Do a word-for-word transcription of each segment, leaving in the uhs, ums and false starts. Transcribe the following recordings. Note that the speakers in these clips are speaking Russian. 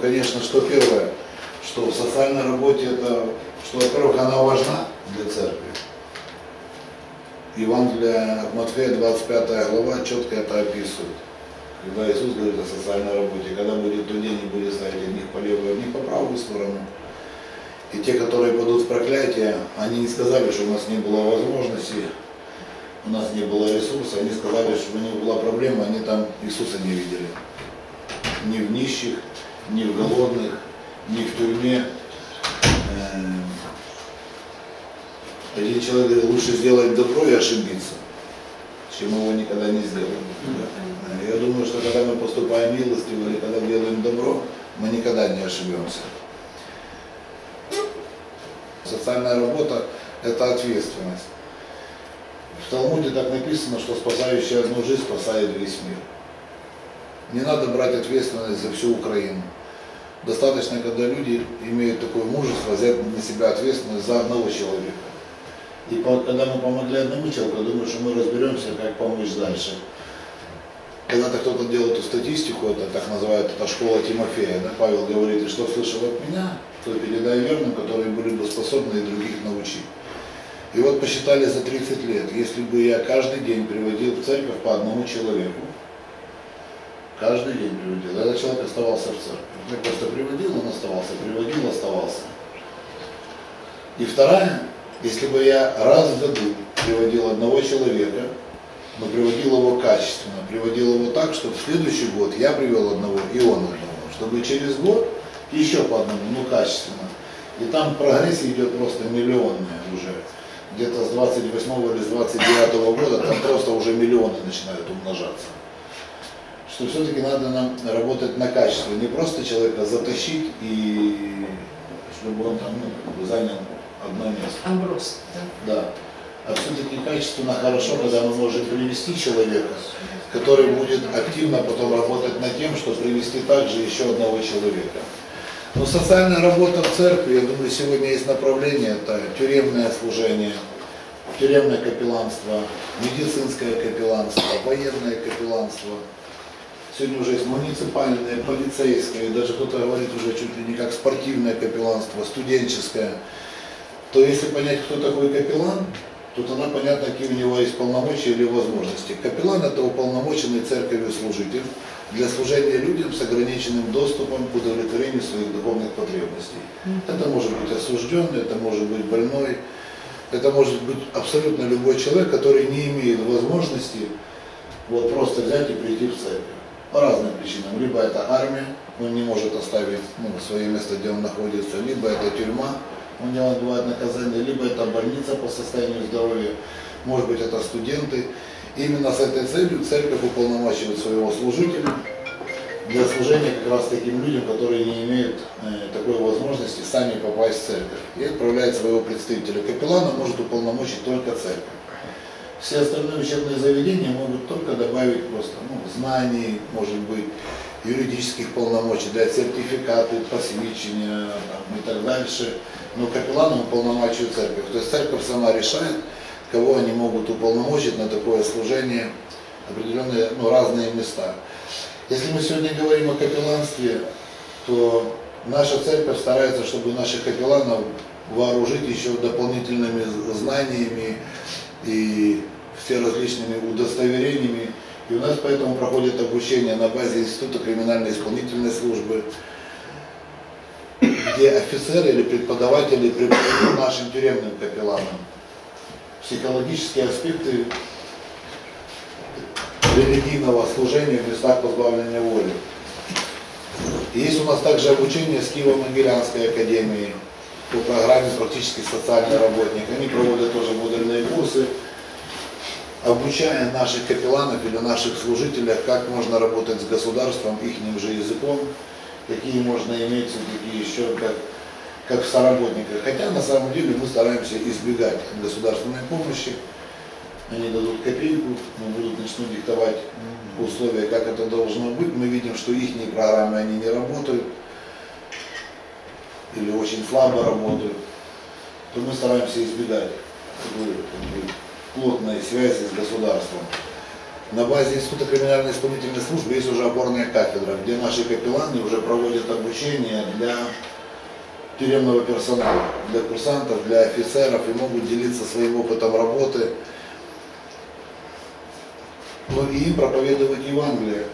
конечно, что первое, что в социальной работе это, что, во-первых, она важна для церкви. Иван для Матфея, двадцать пятая глава, четко это описывает. Когда Иисус говорит о социальной работе, когда будет людей, не будет ставить одних по левую, одних по правую сторону. И те, которые падут в проклятие, они не сказали, что у нас не было возможности, у нас не было ресурса, они сказали, что у них была проблема, они там Иисуса не видели. Ни в нищих, ни в голодных, ни в тюрьме. Один человек говорит, лучше сделать добро и ошибиться, чем его никогда не сделать. Я думаю, что когда мы поступаем милостиво или когда делаем добро, мы никогда не ошибемся. Социальная работа – это ответственность. В Талмуде так написано, что спасающий одну жизнь спасает весь мир. Не надо брать ответственность за всю Украину. Достаточно, когда люди имеют такое мужество, взять на себя ответственность за одного человека. И когда мы помогли одному человеку, думаю, что мы разберемся, как помочь дальше. Когда-то кто-то делал эту статистику, это так называют, это школа Тимофея, да? Павел говорит, и что слышал от меня, то передай верным, которые были бы способны и других научить. И вот посчитали за тридцать лет, если бы я каждый день приводил в церковь по одному человеку, каждый день приводил, этот человек оставался в церкви. Я просто приводил, он оставался, приводил, оставался. И вторая, если бы я раз в году приводил одного человека, но приводил его качественно, приводил его так, чтобы в следующий год я привел одного и он одного, чтобы через год еще по одному, ну качественно. И там прогрессия идет просто миллионная уже. Где-то с двадцать восьмого или с двадцать девятого года там просто уже миллионы начинают умножаться. Что все-таки надо нам работать на качество, не просто человека затащить и чтобы он там ну, занял одно место. Амброс, да? Да. А все-таки качественно хорошо, когда мы можем привести человека, который будет активно потом работать над тем, что привести также еще одного человека. Но социальная работа в церкви, я думаю, сегодня есть направление, это тюремное служение, тюремное капелланство, медицинское капелланство, военное капелланство. Сегодня уже есть муниципальное, полицейское, и даже кто-то говорит уже чуть ли не как спортивное капелланство, студенческое. То если понять, кто такой капеллан, то тогда понятно, какие у него есть полномочия или возможности. Капеллан – это уполномоченный церковью служитель для служения людям с ограниченным доступом к удовлетворению своих духовных потребностей. Это может быть осужденный, это может быть больной, это может быть абсолютно любой человек, который не имеет возможности вот просто взять и прийти в церковь. По разным причинам. Либо это армия, он не может оставить ну, свое место, где он находится, либо это тюрьма, у него бывает наказание, либо это больница по состоянию здоровья, может быть это студенты. Именно с этой целью церковь уполномочивает своего служителя для служения как раз таким людям, которые не имеют э, такой возможности сами попасть в церковь. И отправляет своего представителя. Капеллана может уполномочить только церковь. Все остальные учебные заведения могут только добавить просто ну, знаний, может быть, юридических полномочий, дать сертификаты, посвящения там, и так дальше. Но капелланом уполномочивает церковь. То есть церковь сама решает, кого они могут уполномочить на такое служение, определенные, ну, разные места. Если мы сегодня говорим о капелланстве, то наша церковь старается, чтобы наших капелланов вооружить еще дополнительными знаниями и все различными удостоверениями. И у нас поэтому проходит обучение на базе Института Криминальной Исполнительной Службы, где офицеры или преподаватели преподают нашим тюремным капелланам психологические аспекты религийного служения в местах позбавления воли. И есть у нас также обучение с Киево-Могилянской Академии по программе «Практический социальный работник». Они проводят тоже модульные курсы, обучая наших капелланов или наших служителей, как можно работать с государством, ихним же языком, какие можно иметь все-таки еще как, как в соработниках. Хотя на самом деле мы стараемся избегать государственной помощи. Они дадут копейку, но будут начнут диктовать условия, как это должно быть. Мы видим, что их программы они не работают или очень слабо работают, то мы стараемся избегать плотной связи с государством. на базе Института Криминальной Исполнительной Службы есть уже опорная кафедра, где наши капелланы уже проводят обучение для тюремного персонала, для курсантов, для офицеров, и могут делиться своим опытом работы, ну и проповедовать Евангелие.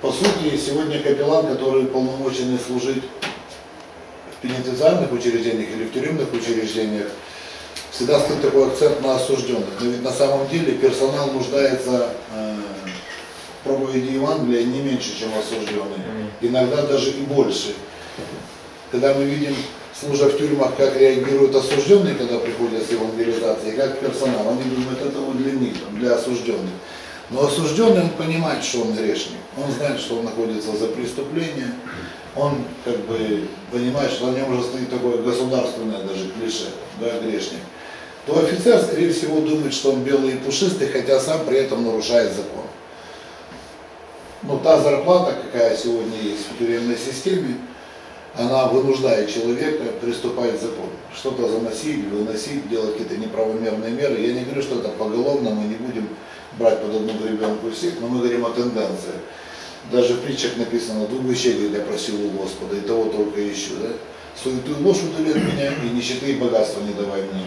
По сути, сегодня капеллан, который уполномочен служить в пенитенциарных учреждениях или в тюремных учреждениях, всегда стоит такой акцент на осужденных. Но ведь на самом деле персонал нуждается э, в проповеди Евангелия не меньше, чем осужденные. Иногда даже и больше. Когда мы видим, служа в тюрьмах, как реагируют осужденные, когда приходят с евангелизацией, как персонал, они думают, это вот для них, для осужденных. Но осужденный, он понимает, что он грешник, он знает, что он находится за преступление, он как бы понимает, что на нем уже стоит такое государственное даже клише, да, грешник. То офицер, скорее всего, думает, что он белый и пушистый, хотя сам при этом нарушает закон. Но та зарплата, какая сегодня есть в тюремной системе, она вынуждает человека приступать к закону, что-то заносить, выносить, делать какие-то неправомерные меры. Я не говорю, что это поголовно, мы не будем брать под одну гребенку всех, но мы говорим о тенденции. Даже в притчах написано: двух вещей, говорит, я просил у Господа, и того только ищу. Да? Суету и ложь удали от меня, и нищеты, и богатства не давай мне.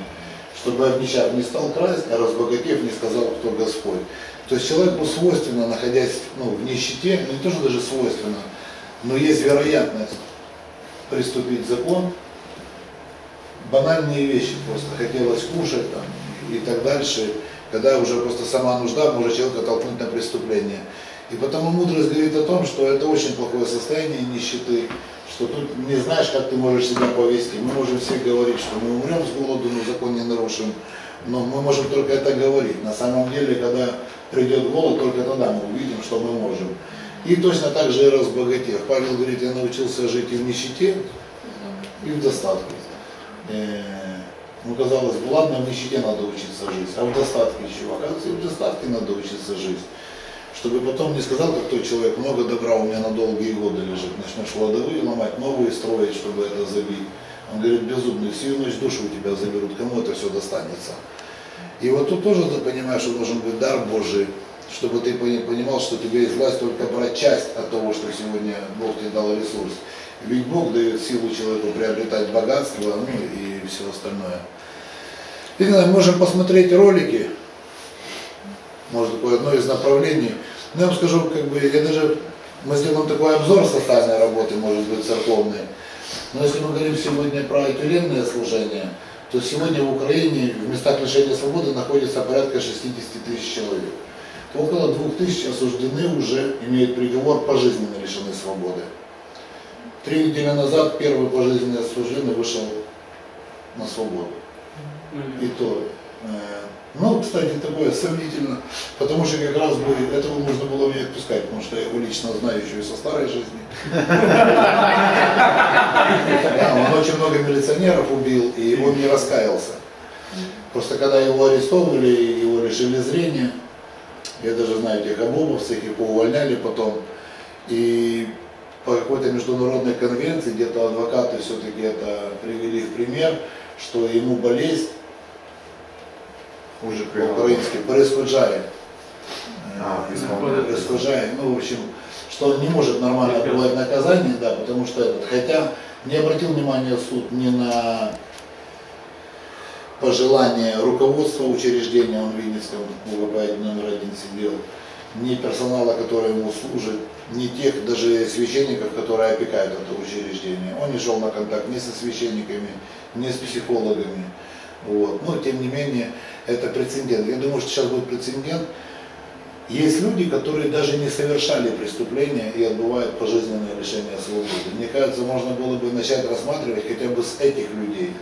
Чтобы обнищав не стал красть, а разбогатев не сказал, кто Господь. То есть человеку свойственно, находясь ну, в нищете, ну, не то, что даже свойственно, но есть вероятность приступить закон, банальные вещи, просто хотелось кушать там, и так дальше, когда уже просто сама нужда может человека толкнуть на преступление. И потому мудрость говорит о том, что это очень плохое состояние нищеты, что тут не знаешь, как ты можешь себя повести. Мы можем все говорить, что мы умрем с голоду, но закон не нарушим, но мы можем только это говорить. На самом деле, когда придет голод, только тогда мы увидим, что мы можем. И точно так же и разбогатев. Павел говорит, я научился жить и в нищете, и в достатке. Ну, казалось бы, ладно, в нищете надо учиться жить, а в достатке чего? Оказывается, и в достатке надо учиться жить. Чтобы потом не сказал, как тот человек, много добра у меня на долгие годы лежит, начнешь кладовые ломать, новые строить, чтобы это забить. Он говорит, безумный, всю ночь душу у тебя заберут, кому это все достанется? И вот тут тоже ты понимаешь, что должен быть дар Божий, чтобы ты понимал, что тебе есть власть только брать часть от того, что сегодня Бог тебе дал ресурс. Ведь Бог дает силу человеку приобретать богатство, ну, и все остальное. И мы можем посмотреть ролики, может, такое одно из направлений. Но я вам скажу, как бы, я даже, мы сделаем такой обзор социальной работы, может быть, церковной. Но если мы говорим сегодня про тюремное служение, то сегодня в Украине в местах лишения свободы находится порядка шестидесяти тысяч человек. Около двух тысяч осуждены уже, имеют приговор пожизненно лишены свободы. Три недели назад первый пожизненный осужденный вышел на свободу. И то, э, ну, кстати, такое сомнительно, потому что как раз бы этого можно было не отпускать, потому что я его лично знаю еще и со старой жизни. Он очень много милиционеров убил, и он не раскаялся. Просто когда его арестовывали, его лишили зрения. Я даже знаю тех обобовцев, их поувольняли потом. И по какой-то международной конвенции где-то адвокаты все-таки это привели в пример, что ему болезнь уже по-украински Борис Худжаев. Борис Худжаев. Ну, в общем, что он не может нормально отбывать наказание, да, потому что этот. Хотя не обратил внимания суд ни на пожелание руководства учреждения, он в Винницком УВП номер один сидел, ни персонала, который ему служит, ни тех даже священников, которые опекают это учреждение. Он не шел на контакт ни со священниками, ни с психологами. Вот. Но тем не менее, это прецедент. Я думаю, что сейчас будет прецедент. Есть люди, которые даже не совершали преступления и отбывают пожизненное лишение свободы. Мне кажется, можно было бы начать рассматривать хотя бы с этих людей.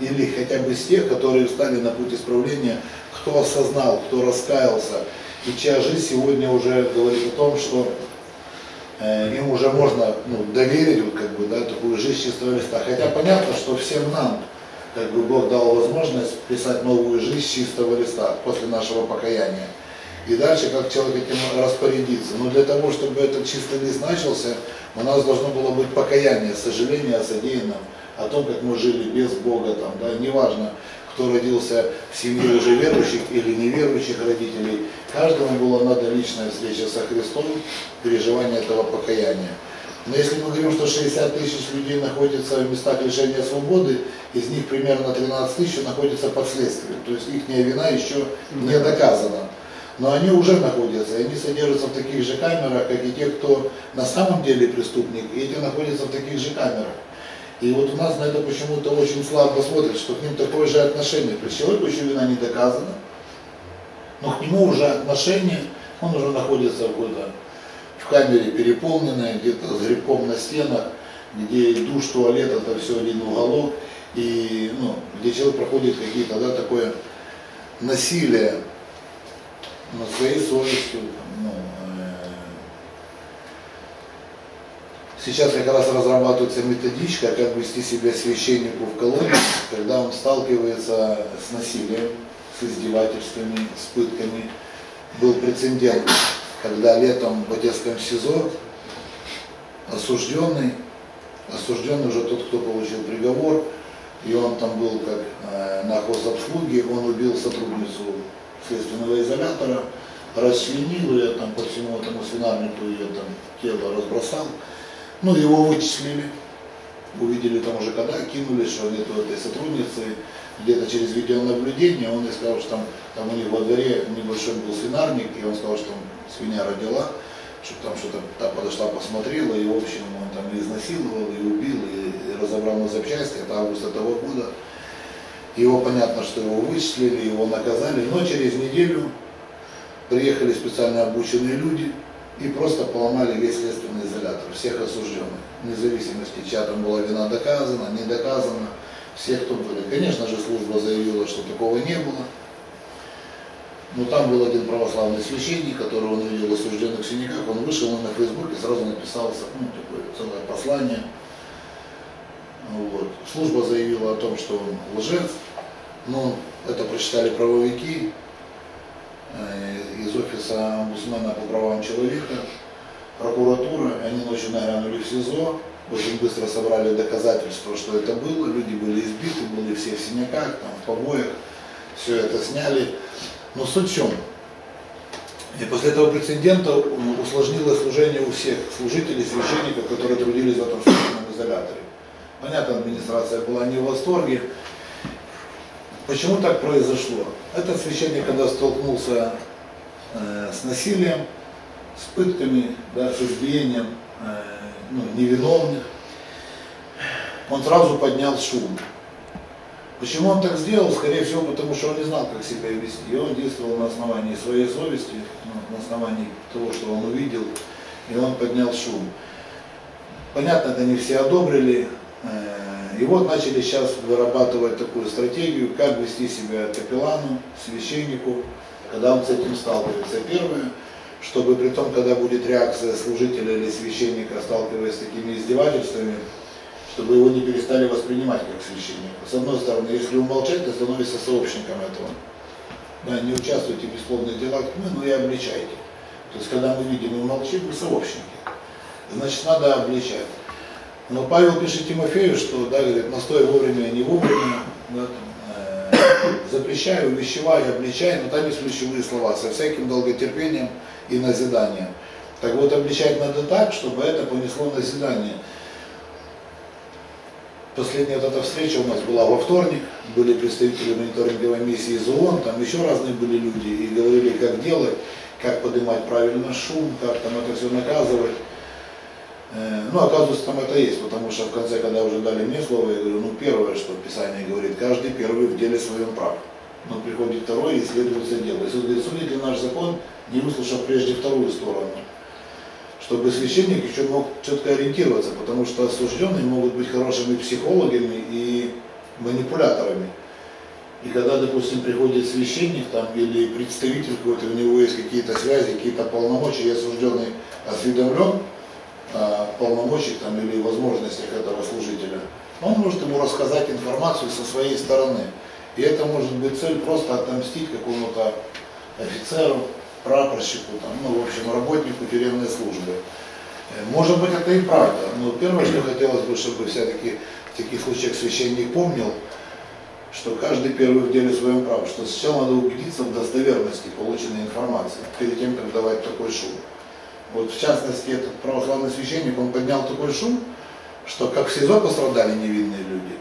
Или хотя бы из тех, которые встали на путь исправления, кто осознал, кто раскаялся, и чья жизнь сегодня уже говорит о том, что э, им уже можно ну, доверить вот, как бы, да, такую жизнь чистого листа. Хотя понятно, что всем нам как бы, Бог дал возможность писать новую жизнь чистого листа после нашего покаяния. И дальше как человек этим распорядиться. Но для того, чтобы этот чистый лист начался, у нас должно было быть покаяние, сожаление о содеянном, о том, как мы жили без Бога, там, да, неважно, кто родился в семье уже верующих или неверующих родителей, Каждому была надо личная встреча со Христом, переживание этого покаяния. Но если мы говорим, что шестьдесят тысяч людей находятся в местах лишения свободы, из них примерно тринадцать тысяч находятся под следствием. То есть их вина еще не доказана. Но они уже находятся, и они содержатся в таких же камерах, как и те, кто на самом деле преступник, и эти находятся в таких же камерах. И вот у нас на это почему-то очень слабо смотрят, что к ним такое же отношение. При человеку еще вина не доказана, но к нему уже отношение, он уже находится в, в камере переполненной, где-то с грибком на стенах, где душ, туалет, это все один уголок, и ну, где человек проходит какие-то, да, такое насилие над своей совестью. Ну, сейчас как раз разрабатывается методичка, как вести себя священнику в колонии, когда он сталкивается с насилием, с издевательствами, с пытками. Был прецедент, когда летом в Одесском СИЗО осужденный, осужденный уже тот, кто получил приговор, и он там был как на хозобслуге, он убил сотрудницу следственного изолятора, расчленил ее там по всему этому свинарнику, ее там тело разбросал. Ну, его вычислили, увидели там уже когда, кинули, что нету этой сотрудницы, где-то через видеонаблюдение, он и сказал, что там, там у них во дворе небольшой был свинарник, и он сказал, что там свинья родила, что там что-то та подошла, посмотрела, и в общем он там и изнасиловал, и убил, и, и разобрал на запчасти, это август этого года. Его понятно, что его вычислили, его наказали, но через неделю приехали специально обученные люди, и просто поломали весь следственный изолятор, всех осужденных, вне зависимости, чья там была вина доказана, не доказана, всех, кто были. Конечно же, служба заявила, что такого не было, но там был один православный священник, которого он видел осужденных в синяках, он вышел на Фейсбук и сразу написался, ну, такое целое послание. Вот. Служба заявила о том, что он лжец, но это прочитали правовики из офиса омбудсмена по правам человека, прокуратура, они ночью нагрянули в СИЗО, очень быстро собрали доказательства, что это было, люди были избиты, были все в синяках, там, в побоях, все это сняли. Но суть в чем? И после этого прецедента усложнилось служение у всех служителей, священников, которые трудились в этом следственном изоляторе. Понятно, администрация была не в восторге. Почему так произошло? Этот священник, когда столкнулся э, с насилием, с пытками, да, с избиением э, ну, невиновных, он сразу поднял шум. Почему он так сделал? Скорее всего, потому что он не знал, как себя вести. И он действовал на основании своей совести, ну, на основании того, что он увидел, и он поднял шум. Понятно, это не все одобрили. И вот начали сейчас вырабатывать такую стратегию, как вести себя капеллану, священнику, когда он с этим сталкивается. Первое, чтобы при том, когда будет реакция служителя или священника, сталкиваясь с такими издевательствами, чтобы его не перестали воспринимать как священника. С одной стороны, если умолчать, ты становишься сообщником этого. Да, не участвуйте в бесплодных делах, ну, но и обличайте. То есть, когда мы видим и умолчим, мы сообщники. Значит, надо обличать. Но Павел пишет Тимофею, что да, говорит, настой вовремя, не вовремя, да, э, запрещай, увещевай, обличай, но там есть ключевые слова, со всяким долготерпением и назиданием. Так вот, обличать надо так, чтобы это понесло назидание. Последняя вот эта встреча у нас была во вторник, были представители мониторинговой миссии из ООН, там еще разные были люди, и говорили, как делать, как поднимать правильно шум, как там это все наказывать. Ну, оказывается, там это есть, потому что в конце, когда уже дали мне слово, я говорю, ну, первое, что Писание говорит, каждый первый в деле своем прав. Но приходит второй и исследуется дело. Иисус говорит, судите наш закон, не выслушав прежде вторую сторону, чтобы священник еще мог четко ориентироваться, потому что осужденные могут быть хорошими психологами и манипуляторами. И когда, допустим, приходит священник там, или представитель какой-то, у него есть какие-то связи, какие-то полномочия, и осужденный осведомлен, полномочий там, или возможностях этого служителя, он может ему рассказать информацию со своей стороны. И это может быть цель просто отомстить какому-то офицеру, прапорщику, там, ну, в общем, работнику тюремной службы. Может быть, это и правда, но первое, что хотелось бы, чтобы все-таки в таких случаях священник помнил, что каждый первый в деле своем праве, что сначала надо убедиться в достоверности полученной информации, перед тем, как давать такой шум. Вот в частности, этот православный священник, он поднял такой шум, что как в СИЗО пострадали невинные люди,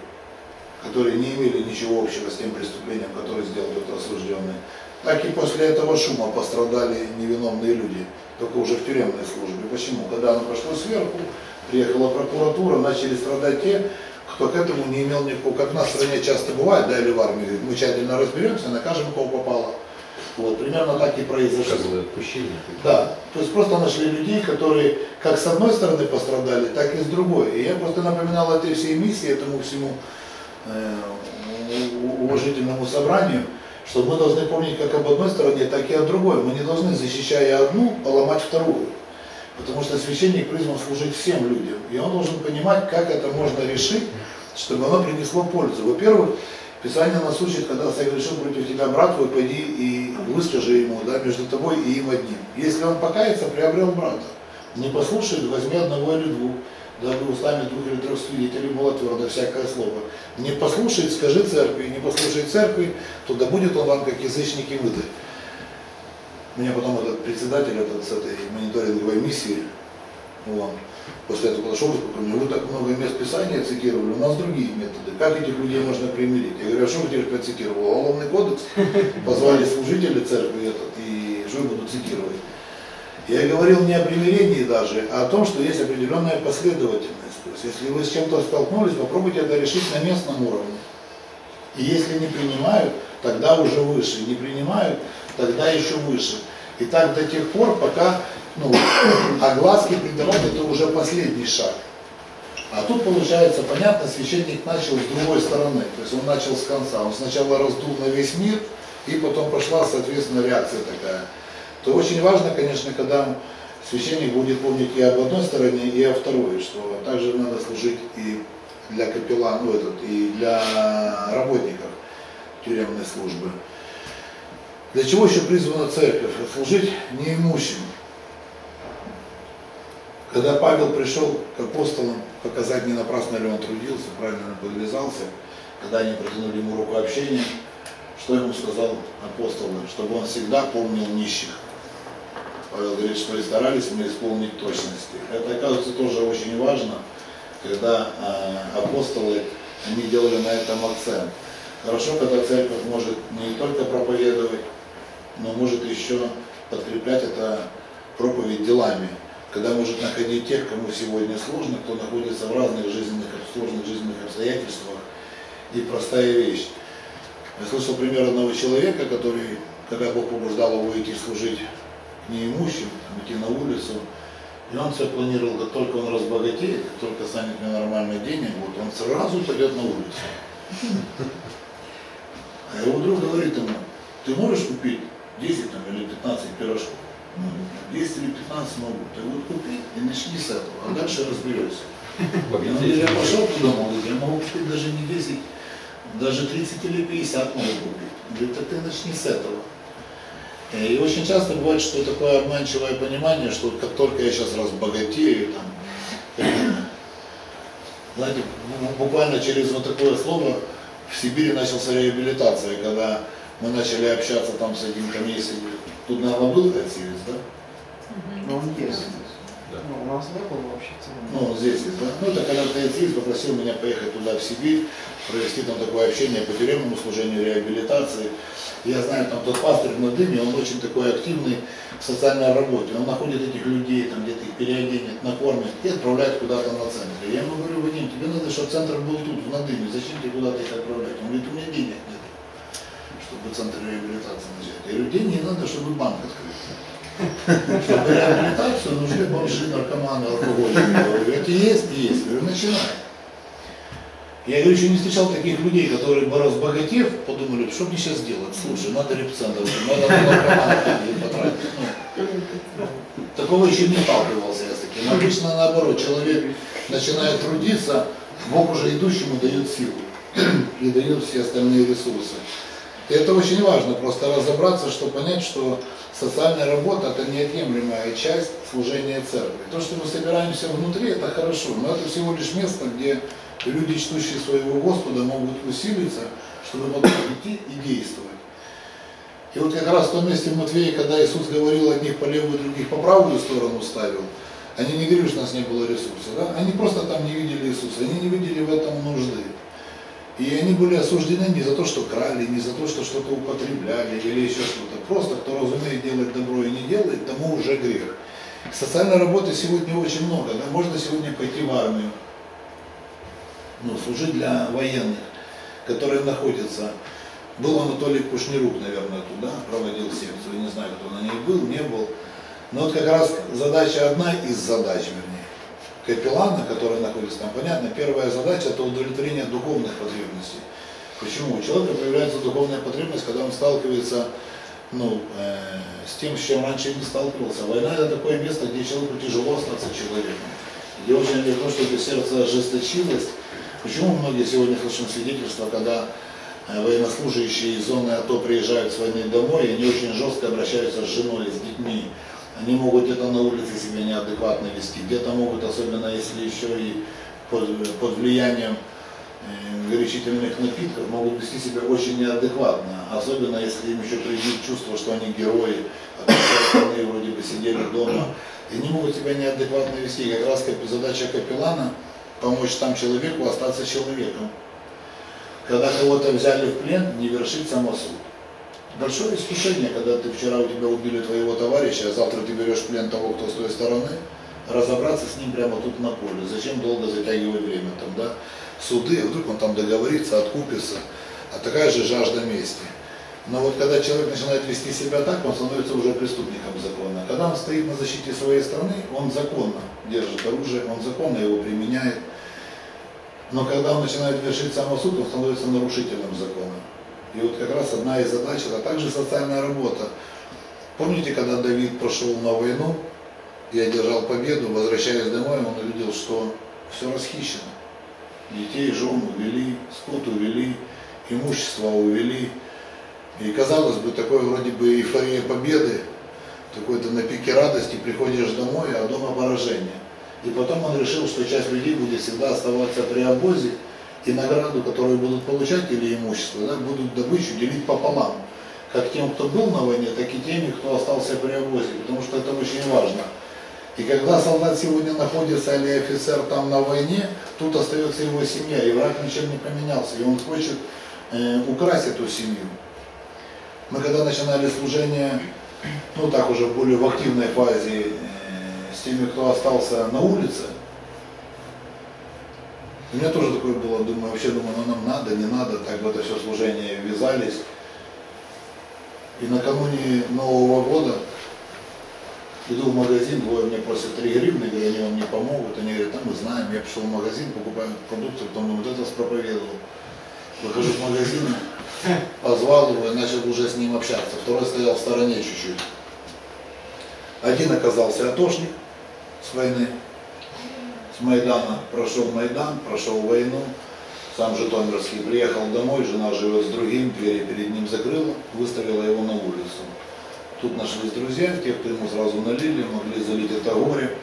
которые не имели ничего общего с тем преступлением, которое сделал этот осужденный, так и после этого шума пострадали невиновные люди, только уже в тюремной службе. Почему? Когда оно пошло сверху, приехала прокуратура, начали страдать те, кто к этому не имел никакого, как на стране часто бывает, да, или в армии, говорит, мы тщательно разберемся, накажем, кого попало. Вот, примерно так и произошло. Отпущение. Да, то есть просто нашли людей, которые как с одной стороны пострадали, так и с другой. И я просто напоминал этой всей миссии, этому всему э, уважительному собранию, что мы должны помнить как об одной стороне, так и о другой. Мы не должны, защищая одну, поломать вторую. Потому что священник призван служить всем людям. И он должен понимать, как это можно решить, чтобы оно принесло пользу. Во-первых, Писание нас учит, когда согрешил против тебя брат твой, пойди и выскажи ему, да, между тобой и им одним. Если он покается, приобрел брата. Не послушает, возьми одного или двух, дабы устами двух или трех свидетелей было твердо всякое слово. Не послушает, скажи церкви, не послушает церкви, то да будет он вам, как язычник, и выдать. Меня потом этот председатель этот, с этой мониторинговой миссии, он после этого подошел, говорю, вы так много мест Писания цитировали, у нас другие методы. Как этих людей можно примирить? Я говорю, а что вы теперь процитировали? Уголовный кодекс? Позвали служители церкви этот, и что я буду цитировать? Я говорил не о примирении даже, а о том, что есть определенная последовательность. То есть, если вы с чем-то столкнулись, попробуйте это решить на местном уровне. И если не принимают, тогда уже выше. Не принимают, тогда еще выше. И так до тех пор, пока ну, огласки придавать, это уже последний шаг. А тут получается, понятно, священник начал с другой стороны. То есть он начал с конца. Он сначала раздул на весь мир, и потом пошла, соответственно, реакция такая. То очень важно, конечно, когда священник будет помнить и об одной стороне, и о второй, что также надо служить и для капеллана, ну, этот, и для работников тюремной службы. Для чего еще призвана церковь? Служить неимущим. Когда Павел пришел к апостолам, показать, не напрасно ли он трудился, правильно он подвязался, когда они протянули ему руку общения, что ему сказал апостол? Чтобы он всегда помнил нищих. Павел говорит, что и старались мы исполнить точности. Это, оказывается, тоже очень важно, когда э, апостолы, они делали на этом акцент. Хорошо, когда церковь может не только проповедовать, но может еще подкреплять это проповедь делами, когда может находить тех, кому сегодня сложно, кто находится в разных жизненных, сложных жизненных обстоятельствах. И простая вещь. Я слышал пример одного человека, который, когда Бог побуждал его идти служить неимущим, идти на улицу, и он все планировал, как только он разбогатеет, как только станет мне нормальный денег, вот он сразу пойдет на улицу. А его друг говорит ему, ты можешь купить десять там, или пятнадцать пирожков? десять или пятнадцать могу. Ты вот купи и начни с этого, а дальше разберешься. Я пошел туда, говорит, я могу купить даже не десять, даже тридцать или пятьдесят могу купить. Говорит, а ты начни с этого. И очень часто бывает, что такое обманчивое понимание, что как только я сейчас разбогатею, там, знаете, буквально через вот такое слово в Сибири начался реабилитация, когда мы начали общаться там с одним комиссией. Тут, наверное, был отсилец, да? Ну, он есть. Да. Ну, у нас не было вообще целого. Ну, здесь есть, да? Ну, это когда отсилец попросил меня поехать туда, в Сибирь, провести там такое общение по тюремному служению, реабилитации. Я знаю, там тот пастырь в Надыме, он очень такой активный в социальной работе. Он находит этих людей, там где-то их переоденет, накормит и отправляет куда-то на центр. Я ему говорю, Вадим, тебе надо, чтобы центр был тут, в Надыме, зачем тебе куда-то их отправлять? Он говорит, у меня денег нет, чтобы центр реабилитации начать. Я говорю, денег не надо, чтобы банк открыть. Чтобы реабилитацию нужны бомжи, наркоманы, алкоголики. Это есть и есть. Я говорю, начинай. Я говорю, еще не встречал таких людей, которые, разбогатев, подумали, что мне сейчас делать? Слушай, надо репцентр, надо наркоманов потратить. Ну, такого еще не сталкивался я с таким. Но обычно наоборот, человек начинает трудиться, Бог уже идущему дает силу и дает все остальные ресурсы. И это очень важно, просто разобраться, чтобы понять, что социальная работа – это неотъемлемая часть служения церкви. То, что мы собираемся внутри, это хорошо, но это всего лишь место, где люди, чтущие своего Господа, могут усилиться, чтобы потом идти и действовать. И вот как раз в том месте в Матфея, когда Иисус говорил одних по левую, других по правую сторону ставил, они не говорили, что у нас не было ресурса, да? Они просто там не видели Иисуса, они не видели в этом нужды. И они были осуждены не за то, что крали, не за то, что что-то употребляли или еще что-то. Просто кто разумеет делать добро и не делает, тому уже грех. Социальной работы сегодня очень много, да? Можно сегодня пойти в армию, ну, служить для военных, которые находятся. Был Анатолий Кушнирук, наверное, туда, проводил секцию, не знаю, кто на ней был, не был. Но вот как раз задача одна из задач, вернее, капеллана, который находится там, понятно, первая задача – это удовлетворение духовных потребностей. Почему? У человека появляется духовная потребность, когда он сталкивается, ну, э, с тем, с чем раньше не сталкивался. Война – это такое место, где человеку тяжело остаться человеком, где очень легко, чтобы сердце ожесточилось. Почему многие сегодня слышим свидетельства, когда военнослужащие из зоны АТО приезжают с войны домой, и они очень жестко обращаются с женой, с детьми. Они могут где-то на улице себя неадекватно вести, где-то могут, особенно если еще и под, под влиянием горячительных напитков, могут вести себя очень неадекватно, особенно если им еще придет чувство, что они герои, а остальные вроде бы сидели дома, и они могут себя неадекватно вести. Как раз задача капеллана – помочь там человеку остаться человеком. Когда кого-то взяли в плен, не вершить самосуд. Большое искушение, когда ты вчера у тебя убили твоего товарища, а завтра ты берешь в плен того, кто с той стороны, разобраться с ним прямо тут на поле. Зачем долго затягивать время там, да? Суды, вдруг он там договорится, откупится, а такая же жажда мести. Но вот когда человек начинает вести себя так, он становится уже преступником закона. Когда он стоит на защите своей страны, он законно держит оружие, он законно его применяет. Но когда он начинает вершить самосуд, он становится нарушителем закона. И вот как раз одна из задач – это также социальная работа. Помните, когда Давид прошел на войну и одержал победу, возвращаясь домой, он увидел, что все расхищено. Детей, жен увели, скот увели, имущество увели. И казалось бы, такой вроде бы эйфория победы, такой-то на пике радости, приходишь домой, а дома поражение. И потом он решил, что часть людей будет всегда оставаться при обозе, и награду, которую будут получать, или имущество, да, будут добычу делить пополам. Как тем, кто был на войне, так и теми, кто остался при обозе, потому что это очень важно. И когда солдат сегодня находится, или офицер там на войне, тут остается его семья, и враг ничем не поменялся, и он хочет э, украсть эту семью. Мы когда начинали служение, ну так уже более в активной фазе, с теми, кто остался на улице. У меня тоже такое было, думаю, вообще думаю, ну нам надо, не надо, так в это все служение ввязались. И накануне Нового года иду в магазин, двое мне просят три гривны, и они вам не помогут, они говорят, ну мы знаем, я пришел в магазин, покупаю продукты, потом вот это спроповедовал. Выхожу в магазин, позвал его и начал уже с ним общаться, второй стоял в стороне чуть-чуть. Один оказался атошник с войны, с Майдана, прошел Майдан, прошел войну, сам Житомирский приехал домой, жена живет с другим, двери перед ним закрыла, выставила его на улицу. Тут нашлись друзья, те, кто ему сразу налили, могли залить это горе,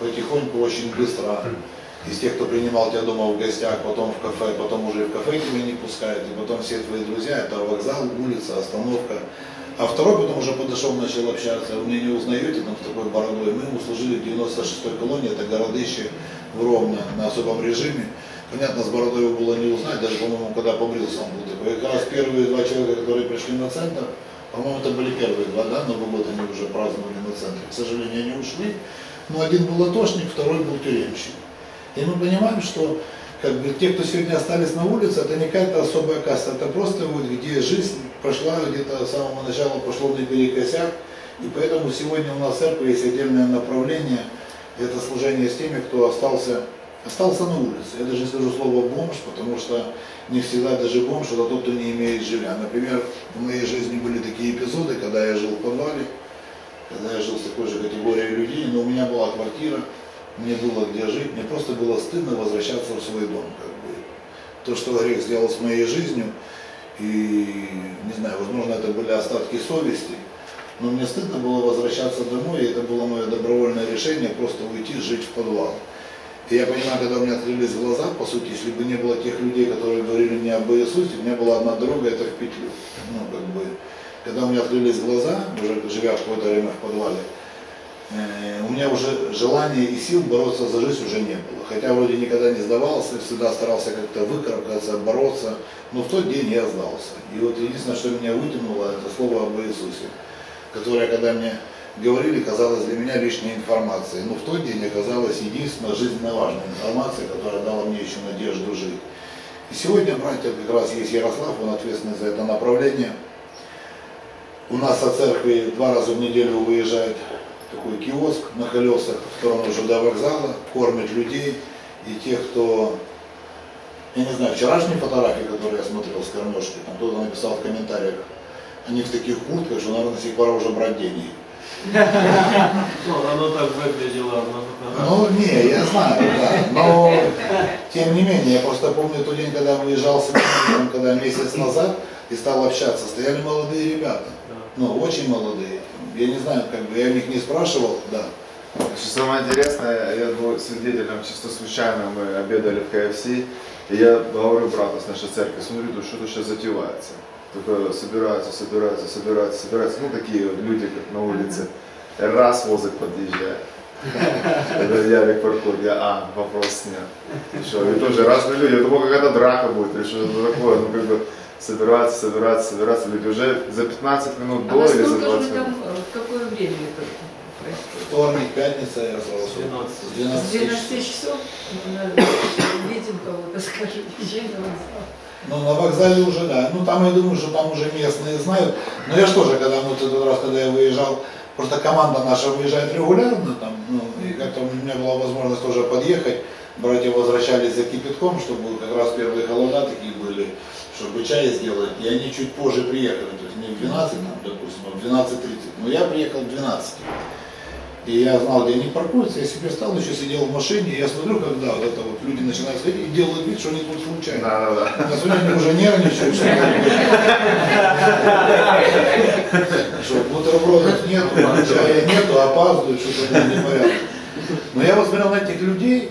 потихоньку, очень быстро. Из тех, кто принимал тебя дома в гостях, потом в кафе, потом уже в кафе тебя не пускают, и потом все твои друзья, это вокзал, улица, остановка. А второй потом уже подошел, начал общаться, вы меня не узнаете, там, с такой бородой. Мы ему служили в девяносто шестой колонии, это Городище в Ровно, на особом режиме. Понятно, с бородой его было не узнать, даже, по-моему, когда побрился, он был такой. И как раз первые два человека, которые пришли на центр, по-моему, это были первые два, да, Новый год они уже праздновали на центре. К сожалению, они ушли, но один был атошник, второй был тюремщик. И мы понимаем, что как бы, те, кто сегодня остались на улице, это не какая-то особая каста, это просто вот где жизнь прошла, где-то с самого начала пошло наперекосяк, и поэтому сегодня у нас в церкви есть отдельное направление, это служение с теми, кто остался, остался на улице. Я даже не скажу слово «бомж», потому что не всегда даже бомж, это тот, кто не имеет жилья. Например, в моей жизни были такие эпизоды, когда я жил в подвале, когда я жил с такой же категорией людей, но у меня была квартира, мне было где жить, мне просто было стыдно возвращаться в свой дом. Как бы. То, что грех сделал с моей жизнью, и, не знаю, возможно, это были остатки совести, но мне стыдно было возвращаться домой, и это было мое добровольное решение просто уйти, жить в подвал. И я понимаю, когда у меня открылись глаза, по сути, если бы не было тех людей, которые говорили мне об Иисусе, у меня была одна дорога, это в петлю. Ну, как бы, когда у меня открылись глаза, уже живя какое-то время в подвале, э, у меня уже желания и сил бороться за жизнь уже не было. Хотя вроде никогда не сдавался, всегда старался как-то выкарабкаться, бороться, но в тот день я сдался. И вот единственное, что меня вытянуло, это слово об Иисусе, которое, когда мне говорили, казалось для меня лишней информацией. Но в тот день оказалась единственная жизненно важная информация, которая дала мне еще надежду жить. И сегодня, братья, как раз есть Ярослав, он ответственный за это направление. У нас со церкви два раза в неделю выезжает такой киоск на колесах, в сторону ЖД-вокзала, кормит людей и тех, кто... Я не знаю, вчерашние фотографии, которые я смотрел с кормежки, там кто-то написал в комментариях, они в таких куртках, что, наверное, с них пора уже брать деньги. Оно так выглядело. Ну, не, я знаю, да. Но, тем не менее, я просто помню тот день, когда выезжал с ним, когда месяц назад, и стал общаться, стояли молодые ребята. Ну, очень молодые. Я не знаю, как бы, я у них не спрашивал, да. Самое интересное, я был свидетелем, чисто случайно, мы обедали в КФС, и я говорю брату с нашей церкви, смотрю, ну что-то сейчас затевается. Только собираются, собираются, собираются, собираются. Ну, такие вот люди, как на улице. Раз возок подъезжает. Это Ярик паркур. Я, а, вопрос нет. Что, и тоже разные люди. Я думал, какая-то драка будет или что-то такое. Ну, как бы собираться, собираться, собираться. Люди уже за пятнадцать минут до или за двадцать минут. В какое время это происходит? Вторник, пятница, я сразу. С двенадцати часов видим кого-то, скажем, езжай на вокзал. Ну, на вокзале уже, да. Ну, там, я думаю, что там уже местные знают. Но я же тоже, когда мы тот раз, когда я выезжал, просто команда наша выезжает регулярно, там, ну, и как-то у меня была возможность тоже подъехать. Братья возвращались за кипятком, чтобы как раз первые холода такие были, чтобы чай сделать. И они чуть позже приехали, то есть не в двенадцать, там, допустим, а в двенадцать тридцать. Но я приехал в двенадцать. И я знал, где они паркуются, я себе встал, еще сидел в машине, и я смотрю, когда вот это вот люди начинают ходить и делают вид, что они тут случайно. Да, да, да. На сегодня уже нервничают, что что бутербродов нету, чая нету, опаздывают, что-то непорядок. Но я вот смотрел на этих людей,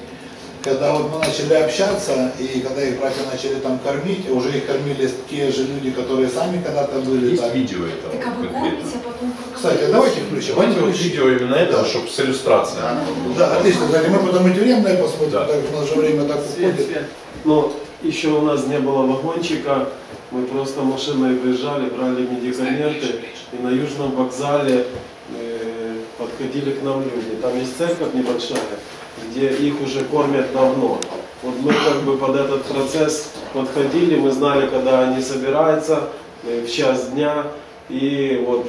когда вот мы начали общаться, и когда их братья начали там кормить, уже их кормили те же люди, которые сами когда-то были. Есть там видео этого. Так, а вы кормите, а потом... Кстати, давайте включим. Давайте вот видео именно это, да, чтобы с иллюстрацией. А, да, да, отлично. Кстати, мы потом и тюремное посмотрим, да, так в наше время так свет, уходит. Свет. Но еще у нас не было вагончика, мы просто машиной выезжали, брали медикаменты, и на Южном вокзале э, подходили к нам люди. Там есть церковь небольшая, где их уже кормят давно. Вот мы как бы под этот процесс подходили, мы знали, когда они собираются, э, в час дня, и вот...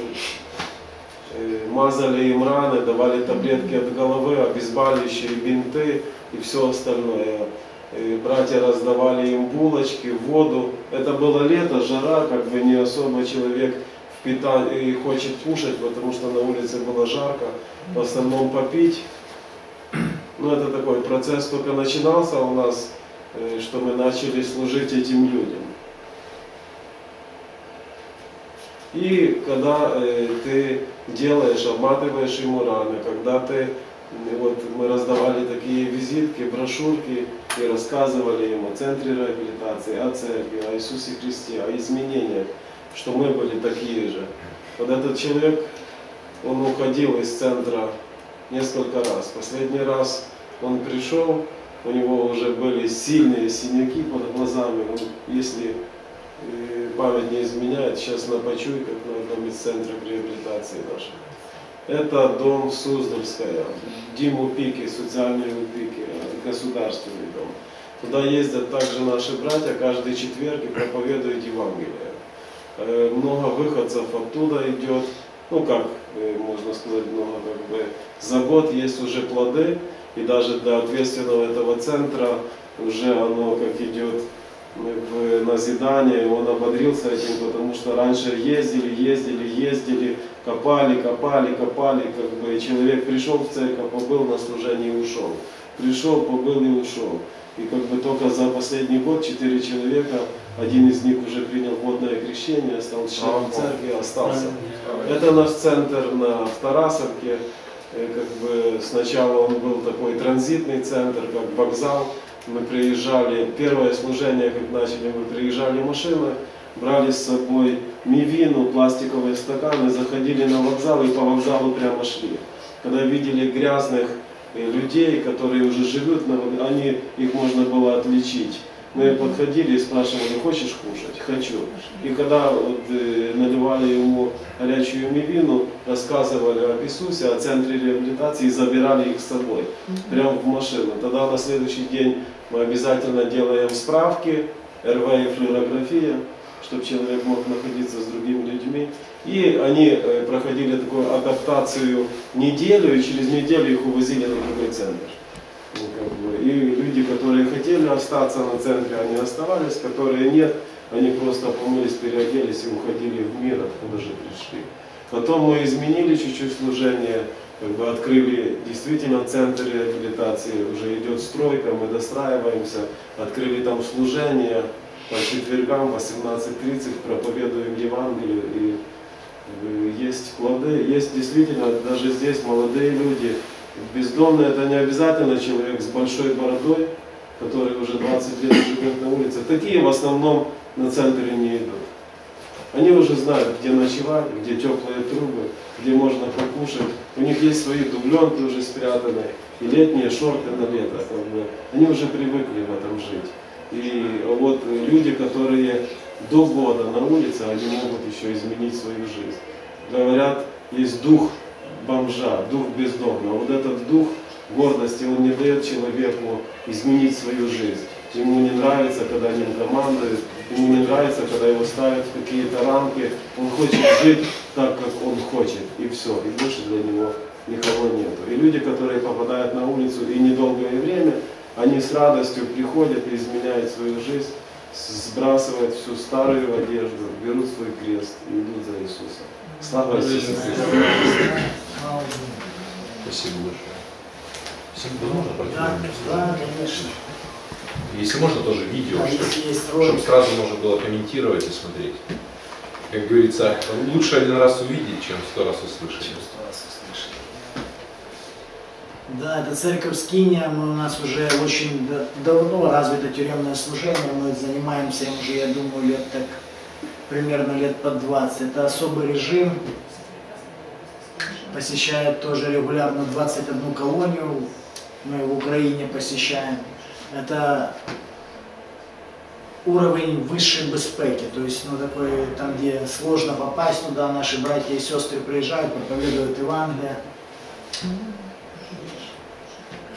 мазали им раны, давали таблетки от головы, обезболивающие, бинты и все остальное. И братья раздавали им булочки, воду. Это было лето, жара, как бы не особо человек впитан... и хочет кушать, потому что на улице было жарко, в основном попить. Ну, это такой процесс только начинался у нас, что мы начали служить этим людям. И когда э, ты делаешь, обматываешь ему раны, когда ты, вот мы раздавали такие визитки, брошюрки и рассказывали им о центре реабилитации, о церкви, о Иисусе Христе, о изменениях, что мы были такие же. Вот этот человек, он уходил из центра несколько раз. Последний раз он пришел, у него уже были сильные синяки под глазами, он, если... И память не изменяет, сейчас на Почуй, как на одном из центров реабилитации наших. Это дом Суздальская, Диму Пики, социальные Пики, государственный дом. Туда ездят также наши братья каждый четверг и проповедуют Евангелие. Много выходцев оттуда идет, ну как можно сказать, много как бы за год есть уже плоды, и даже до ответственного этого центра уже оно как идет в назидание, он ободрился этим, потому что раньше ездили, ездили, ездили, копали, копали, копали, как бы человек пришел в церковь, побыл на служении и ушел. Пришел, побыл и ушел. И как бы только за последний год четыре человека, один из них уже принял водное крещение, стал членом церкви и остался. Это наш центр на Тарасовке, как бы сначала он был такой транзитный центр, как вокзал. Мы приезжали, первое служение, как начали, мы приезжали машины, брали с собой мивину, пластиковые стаканы, заходили на вокзал и по вокзалу прямо шли. Когда видели грязных людей, которые уже живут, они, их можно было отличить. Мы подходили и спрашивали, хочешь кушать? Хочу. И когда вот, э, наливали ему горячую мивину, рассказывали об Иисусе, о центре реабилитации и забирали их с собой, прямо в машину. Тогда на следующий день мы обязательно делаем справки, эр вэ и флюорография, чтобы человек мог находиться с другими людьми. И они э, проходили такую адаптацию неделю, и через неделю их увозили на другой центр. И люди, которые хотели остаться на центре, они оставались, которые нет, они просто помылись, переоделись и уходили в мир, откуда же пришли. Потом мы изменили чуть-чуть служение, как бы открыли действительно центр реабилитации, уже идет стройка, мы достраиваемся, открыли там служение, по четвергам в восемнадцать тридцать проповедуем Евангелие, и есть плоды, есть действительно, даже здесь молодые люди. Бездомный — это не обязательно человек с большой бородой, который уже двадцать лет живет на улице. Такие в основном на центре не идут. Они уже знают, где ночевать, где теплые трубы, где можно покушать. У них есть свои дубленки уже спрятанные и летние шорты на лето. Они уже привыкли в этом жить. И вот люди, которые до года на улице, они могут еще изменить свою жизнь. Говорят, есть дух бомжа, дух бездомного. Вот этот дух гордости, он не дает человеку изменить свою жизнь. Ему не нравится, когда ним командуют, ему не нравится, когда его ставят в какие-то рамки. Он хочет жить так, как он хочет, и все, и больше для него никого нету. И люди, которые попадают на улицу и недолгое время, они с радостью приходят и изменяют свою жизнь, сбрасывают всю старую одежду, берут свой крест и идут за Иисусом. Слава Иисусу. Спасибо большое. Всегда можно прокинуть? Да, конечно. Если можно, тоже видео, а чтобы, чтобы сразу можно было комментировать и смотреть. Как говорится, лучше один раз увидеть, чем сто раз услышать. Чем сто раз услышать. Да, это церковь Скиния, мы у нас уже очень давно развито тюремное служение, мы занимаемся им уже, я думаю, лет так, примерно лет под двадцать. Это особый режим. Посещает тоже регулярно двадцать одну колонию, мы в Украине посещаем. Это уровень высшей безопасности, то есть ну, такой, там, где сложно попасть, туда наши братья и сестры приезжают, проповедуют Евангелие.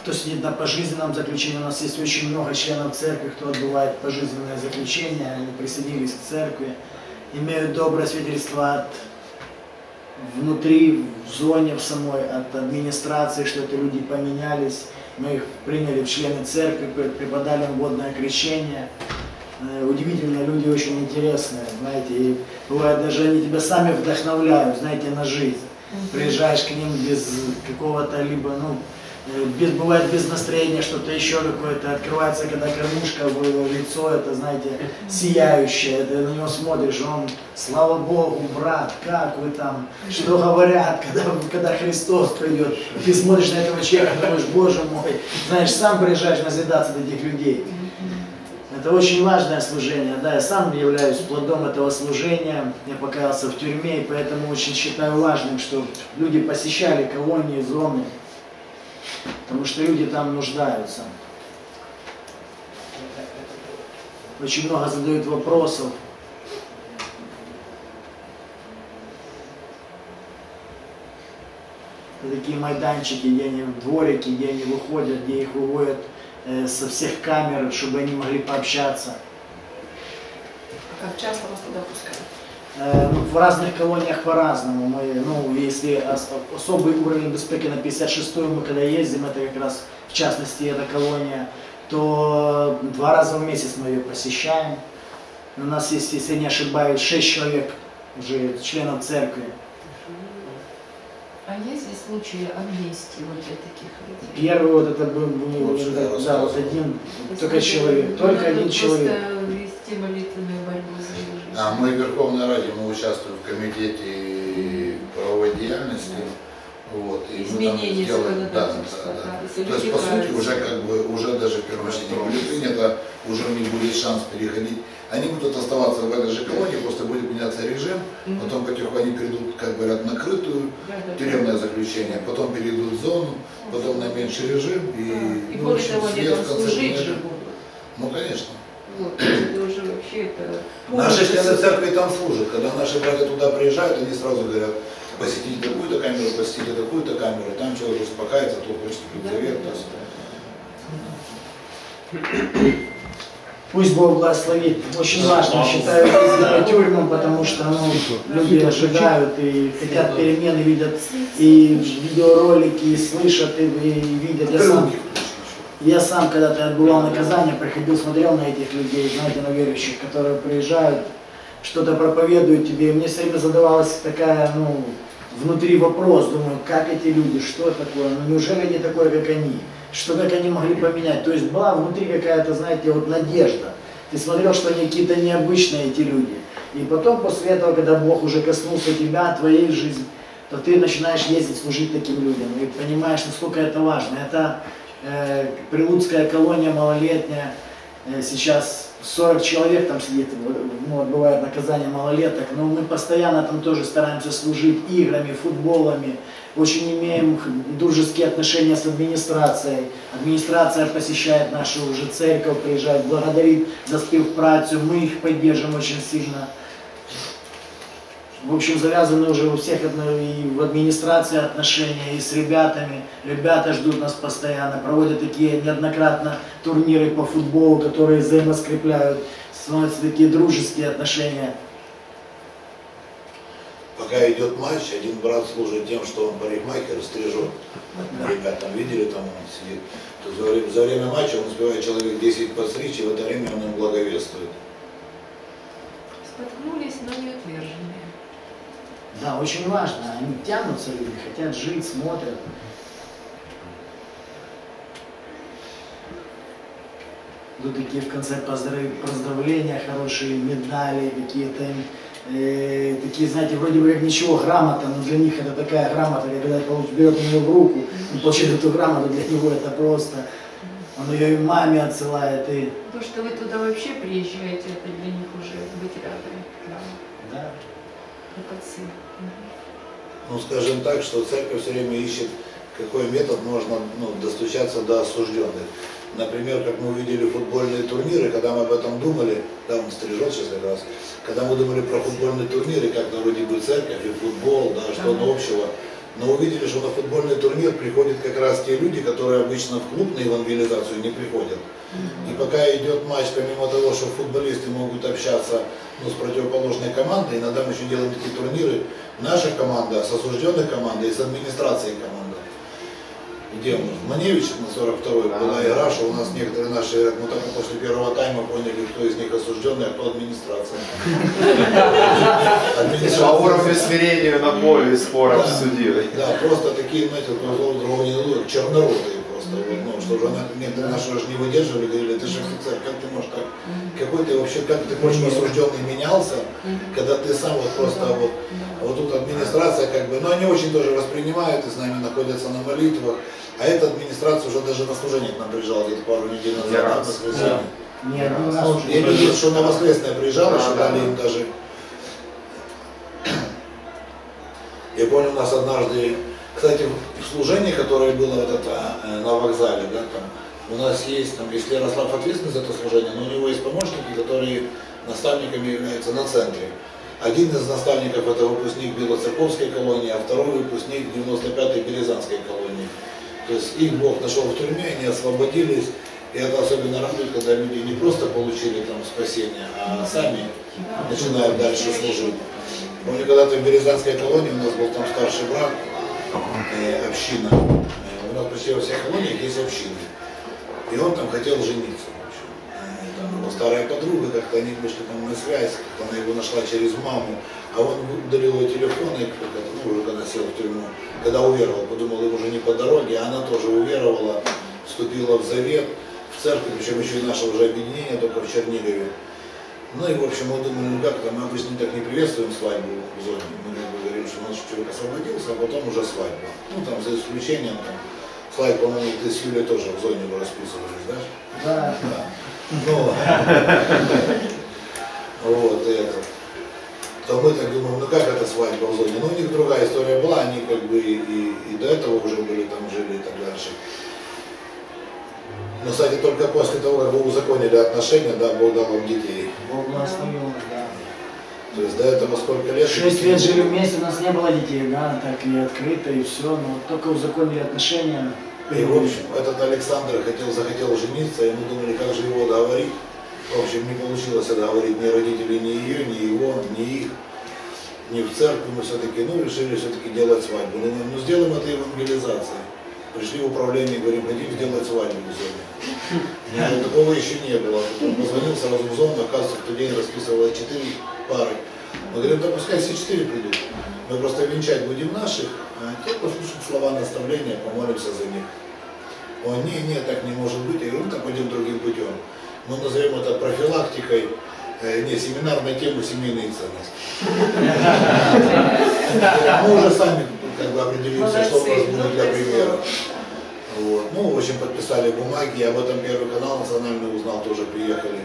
Кто сидит на пожизненном заключении, у нас есть очень много членов церкви, кто отбывает пожизненное заключение, они присоединились к церкви, имеют доброе свидетельство от внутри, в зоне, в самой, от администрации, что это люди поменялись. Мы их приняли в члены церкви, преподали им водное крещение. Удивительно, люди очень интересные, знаете, и бывает даже они тебя сами вдохновляют, знаете, на жизнь. Приезжаешь к ним без какого-то либо, ну, без, бывает без настроения, что-то еще какое-то, открывается, когда кормушка, его лицо, это, знаете, сияющее, ты на него смотришь, он, слава Богу, брат, как вы там, что говорят, когда, когда Христос придет, ты смотришь на этого человека, думаешь, Боже мой, знаешь, сам приезжаешь назидаться от этих людей. Это очень важное служение, да, я сам являюсь плодом этого служения, я покаялся в тюрьме, и поэтому очень считаю важным, что люди посещали колонии, зоны, потому что люди там нуждаются. Очень много задают вопросов. Это такие майданчики, где они в дворике, где они выходят, где их выводят э, со всех камер, чтобы они могли пообщаться. А как часто вас туда пускают? В разных колониях по-разному. Мы, ну, если особый уровень безопасности на пятьдесят шестую, мы когда ездим, это как раз в частности эта колония, то два раза в месяц мы ее посещаем. У нас есть, если не ошибаюсь, шесть человек уже членов церкви. А есть ли случаи амнистии вот для таких людей? Первый вот это был, был вот, да, да, вот один, то только человек, только один человек. Вести молитвенную борьбу за жизнь. А мы в Верховной Раде, мы участвуем в комитете правовой деятельности. Вот, и изменение законодательства. Да, да, да. То есть, по сути, уже, как бы, уже даже в первом чтении будет принято, уже у них будет шанс переходить. Они будут оставаться в этой же колонии, просто будет меняться режим, mm-hmm. потом потихоньку они перейдут, как говорят, на крытую, да, тюремное да. заключение, потом перейдут в зону, потом на меньший режим. И, и ну, больше того, они там служить же будут. Ну, конечно. Вот, уже вообще это... Наши члены церкви там служат. Когда наши братья туда приезжают, они сразу говорят, посетить такую-то камеру, посетить такую-то камеру, там человек успокаивается, то приступит завет. Пусть Бог благословит. Очень важно, считаю, по тюрьмам, потому что ну, люди ожидают и хотят перемены, видят и видеоролики, и слышат, и, и видят. Я сам, я сам когда-то отбывал наказание, приходил, смотрел на этих людей, знаете, на верующих, которые приезжают, что-то проповедуют тебе. И мне все время задавалась такая, ну, внутри вопрос, думаю, как эти люди, что такое, ну неужели они такое, как они, что как они могли поменять, то есть была внутри какая-то, знаете, вот надежда, ты смотрел, что они какие-то необычные эти люди, и потом после этого, когда Бог уже коснулся тебя, твоей жизни, то ты начинаешь ездить, служить таким людям, и понимаешь, насколько это важно, это э, прилуцкая колония малолетняя, э, сейчас сорок человек там сидит, ну, бывает наказание малолеток, но мы постоянно там тоже стараемся служить играми, футболами, очень имеем дружеские отношения с администрацией. Администрация посещает нашу уже церковь, приезжает, благодарит за співпрацю, мы их поддержим очень сильно. В общем, завязаны уже у всех и в администрации отношения, и с ребятами. Ребята ждут нас постоянно, проводят такие неоднократно турниры по футболу, которые взаимоскрепляют, становятся такие дружеские отношения. Пока идет матч, один брат служит тем, что он парикмахер стрижет. Да. Ребята там видели, там он сидит. То за, время, за время матча он успевает человек десять постричь, и в это время он им благовествует. Споткнулись, но не отвержены. Да, очень важно. Они тянутся, люди хотят жить, смотрят. Тут такие в конце поздравления, хорошие медали, какие-то э, такие, знаете, вроде бы как ничего, грамота, но для них это такая грамота, когда берет ее в руку, он получает эту грамоту, для него это просто. Он ее и маме отсылает. И... То, что вы туда вообще приезжаете, это для них уже быть рядом. Да. Да. Ну, скажем так, что церковь все время ищет, какой метод можно ну, достучаться до осужденных. Например, как мы видели футбольные турниры, когда мы об этом думали, там он стрижет сейчас как раз, когда мы думали про футбольные турниры, как-то вроде бы церковь и футбол, да, что-то ага. общего, но увидели, что на футбольный турнир приходят как раз те люди, которые обычно в клуб на евангелизацию не приходят. И пока идет матч, помимо того, что футболисты могут общаться ну, с противоположной командой, иногда мы еще делаем такие турниры, наша команда, с осужденной командой и с администрацией команды. Где мы? В Маневичах на сорок второй да, была игра, что у нас некоторые наши, мы только после первого тайма поняли, кто из них осужденный, а кто администрация. По уровню смирения на поле и споров судили. Да, просто такие, знаете, другого не дадут, черноротые. Ну, что же она, нет, нашего же не выдерживали, говорили, ты же офицер, как ты можешь так, какой ты вообще, как ты больше осужденный менялся, когда ты сам вот просто вот, вот тут администрация как бы, но ну, они очень тоже воспринимают и с нами находятся на молитвах, а эта администрация уже даже на служение к нам приезжала где-то пару недель назад, да, на нет, ну, я видел, что на воскресное приезжала, да, что дали им даже, я помню, у нас однажды, кстати, в служении, которое было вот это, э, на вокзале, да, там, у нас есть, там, если Ярослав ответственный за это служение, но у него есть помощники, которые наставниками являются на центре. Один из наставников это выпускник Белоцерковской колонии, а второй выпускник девяносто пятой Березанской колонии. То есть их Бог нашел в тюрьме, они освободились. И это особенно радует, когда люди не просто получили там спасение, а сами начинают дальше служить. Помню, когда-то в Березанской колонии у нас был там старший брат, община. У нас почти во всех колониях есть общины. И он там хотел жениться. Там его старая подруга, как-то они вышли там на связь, она его нашла через маму, а он удалил ее телефон, и ну, уже когда сел в тюрьму, когда уверовал, подумал, его уже не по дороге, а она тоже уверовала, вступила в завет, в церковь, причем еще и наше уже объединение, только в Чернигове. Ну и в общем он думал, ребята, мы обычно так не приветствуем свадьбу в зоне. Мы говорим, что у нас человек освободился, а потом уже свадьба. Ну там за исключением, там, слайд, по-моему, ты с Юлей тоже в зоне его расписывались, да? Да. Да. Ну, вот это. То мы так думаем, ну как это свадьба в зоне? Ну у них другая история была, они как бы и, и, и до этого уже были там, жили и так дальше. Но, кстати, только после того, как вы узаконили отношения, да, Бог дал вам детей. Бог благословил, да. То есть до этого сколько лет? Шесть лет жили вместе, у нас не было детей, да, так и открыто, и все, но только узаконили отношения. И, в общем, этот Александр хотел, захотел жениться, и мы думали, как же его договорить. В общем, не получилось договорить ни родителей, ни ее, ни его, ни их, ни в церкви. Мы все-таки, ну, решили все-таки делать свадьбу. Ну, ну, сделаем это евангелизацией. Пришли в управление, говорим, пойдем делать свадьбу в зоне. Но такого еще не было. Он позвонил сразу в зону, оказывается, в тот день расписывалось четыре пары. Мы говорим, да пускай все четыре придут. Мы просто венчать будем наших, а те послушают слова наставления, помолимся за них. Он, не, не, так не может быть. Я говорю, ну так пойдем другим путем. Мы назовем это профилактикой, э, не, семинар на тему семейные ценности. Мы уже сами как бы определимся, что у нас будет для примера. Вот. Ну, в общем, подписали бумаги, об этом Первый канал национальный узнал, тоже приехали.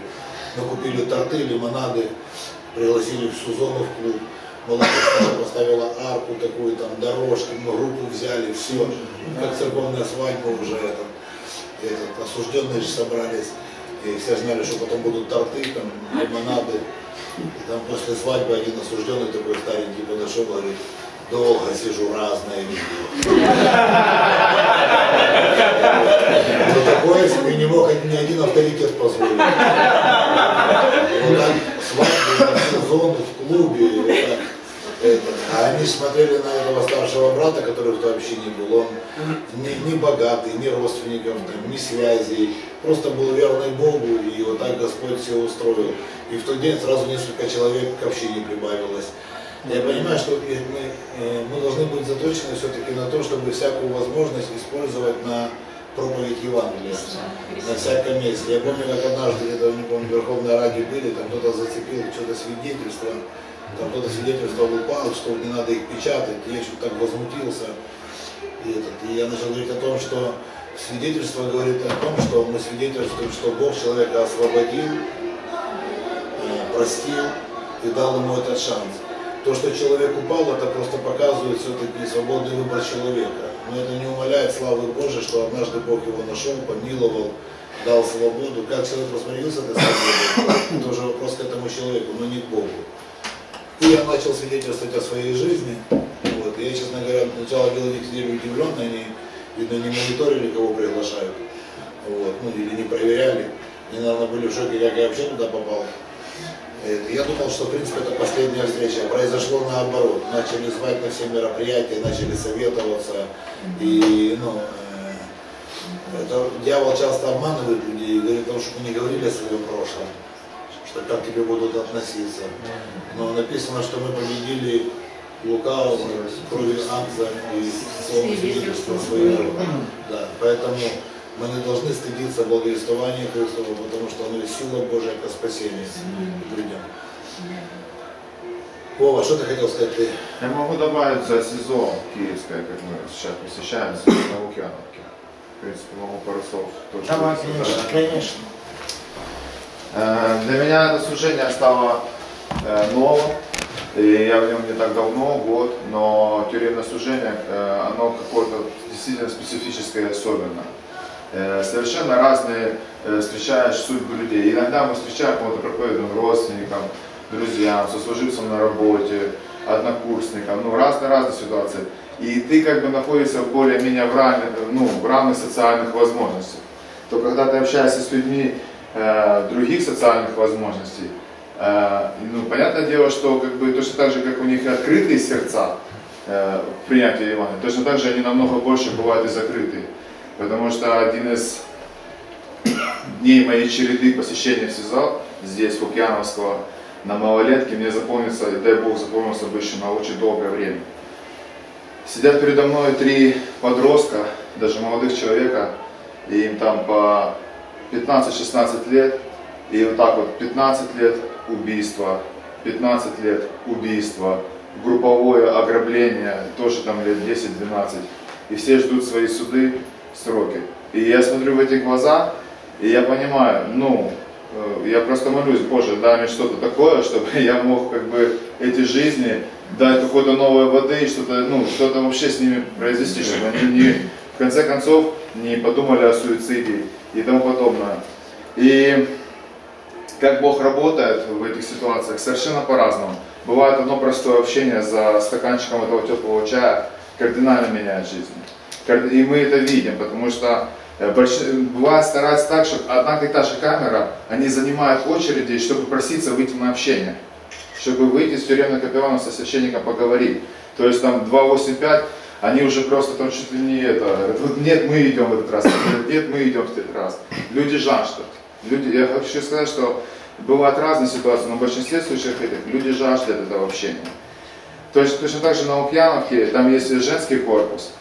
Мы купили торты, лимонады, пригласили всю зону в клуб. Малолетка поставила арку такую, там, дорожки, мы группу взяли, все, как церковная свадьба уже, это, это, осужденные же собрались, и все знали, что потом будут торты, там, лимонады, и там после свадьбы один осужденный такой старенький подошел, говорит, долго сижу, разное видео. Но такое себе не мог ни один авторитет позволить. Вот так свадьбы, сезон в клубе, вот так. Это. А они смотрели на этого старшего брата, который в той общине был, он не, не богатый, не родственников, не связей, просто был верный Богу, и вот так Господь все устроил. И в тот день сразу несколько человек к общине прибавилось. Я понимаю, что мы, мы должны быть заточены все-таки на то, чтобы всякую возможность использовать на проповедь Евангелия, на всяком месте. Я помню, как однажды, я даже не помню, в Верховной Раде были, там кто-то зацепил что-то свидетельство, там кто-то свидетельство упал, что не надо их печатать, и я что-то так возмутился. И, этот, и я начал говорить о том, что свидетельство говорит о том, что мы свидетельствуем, что Бог человека освободил, простил и дал ему этот шанс. То, что человек упал, это просто показывает все-таки свободный выбор человека. Но это не умаляет славы Божьей, что однажды Бог его нашел, помиловал, дал свободу. Как человек распорядился этой свободой, это уже вопрос к этому человеку, но не к Богу. И я начал свидетельствовать о своей жизни. Вот. И я, честно говоря, сначала белодик сидели удивленно, они, видно, не мониторили, кого приглашают. Вот. Ну, или не проверяли. Они, наверное, были в шоке, как я вообще туда попал. Я думал, что в принципе это последняя встреча. Произошло наоборот. Начали звать на все мероприятия, начали советоваться. И, ну, это, дьявол часто обманывает людей и говорит о том, чтобы не говорили о своем прошлом, что как к тебе будут относиться. Но написано, что мы победили лукавого, крови ангела и словом свидетельства своего. Да, поэтому мы не должны стыдиться благовествования Христова, потому что оно сила Божия к спасению. Придем. Вова, что ты хотел сказать? Ты? Я могу добавить за СИЗО киевское, как мы сейчас посещаем, на Укеновке. В принципе, могу пару слов. Давай, конечно, конечно. Для меня это служение стало новым. И я в нем не так давно, год, но тюремное служение, оно какое-то действительно специфическое и особенное. Совершенно разные встречаешь судьбы людей. Иногда мы встречаем кого-то проповедным родственникам, друзьям, сослуживцам на работе, однокурсникам, ну разные-разные ситуации. И ты как бы находишься в более-менее в равных, ну, в равных социальных возможностях. То когда ты общаешься с людьми э, других социальных возможностей, э, ну понятное дело, что как бы точно так же, как у них открытые сердца э, в принятии Евангелия, точно так же они намного больше бывают и закрытые. Потому что один из дней моей череды посещения в СИЗО, здесь, в Укеановского, на Малолетке, мне запомнится, и дай Бог запомнился бы еще на очень долгое время. Сидят передо мной три подростка, даже молодых человека, и им там по пятнадцать-шестнадцать лет, и вот так вот пятнадцать лет, убийство, пятнадцать лет убийство, групповое ограбление, тоже там лет десять-двенадцать. И все ждут свои суды, сроки. И я смотрю в эти глаза, и я понимаю, ну, я просто молюсь, Боже, дай мне что-то такое, чтобы я мог как бы эти жизни дать какой-то новой воды, что-то, ну, что-то вообще с ними произвести, чтобы они не, в конце концов не подумали о суициде и тому подобное. И как Бог работает в этих ситуациях, совершенно по-разному. Бывает одно простое общение за стаканчиком этого теплого чая кардинально меняет жизнь. И мы это видим, потому что больш... бывает стараются так, что одна и та же камера, они занимают очереди, чтобы проситься выйти на общение. Чтобы выйти с тюремным капелланом, со священником поговорить. То есть там два восемь пять, они уже просто там чуть ли не это, говорят, вот нет, мы идем в этот раз, нет, мы идем в этот раз. Люди жаждут. Люди, я хочу сказать, что бывают разные ситуации, но в большинстве случаев этих люди жаждут этого общения. То есть точно так же на Укеновке, там есть женский корпус,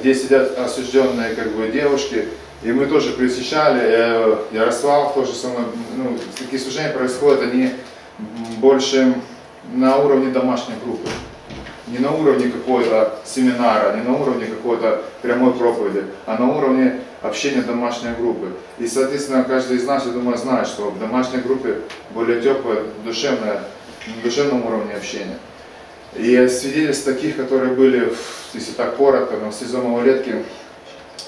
где сидят осужденные как бы девушки, и мы тоже пресещали, Ярослав тоже со мной, ну, такие служения происходят, они больше на уровне домашней группы, не на уровне какого-то семинара, не на уровне какой-то прямой проповеди, а на уровне общения домашней группы. И, соответственно, каждый из нас, я думаю, знает, что в домашней группе более теплое, душевное, на душевном уровне общения. И свидетельств таких, которые были, если так коротко, в СИЗО Малолетки,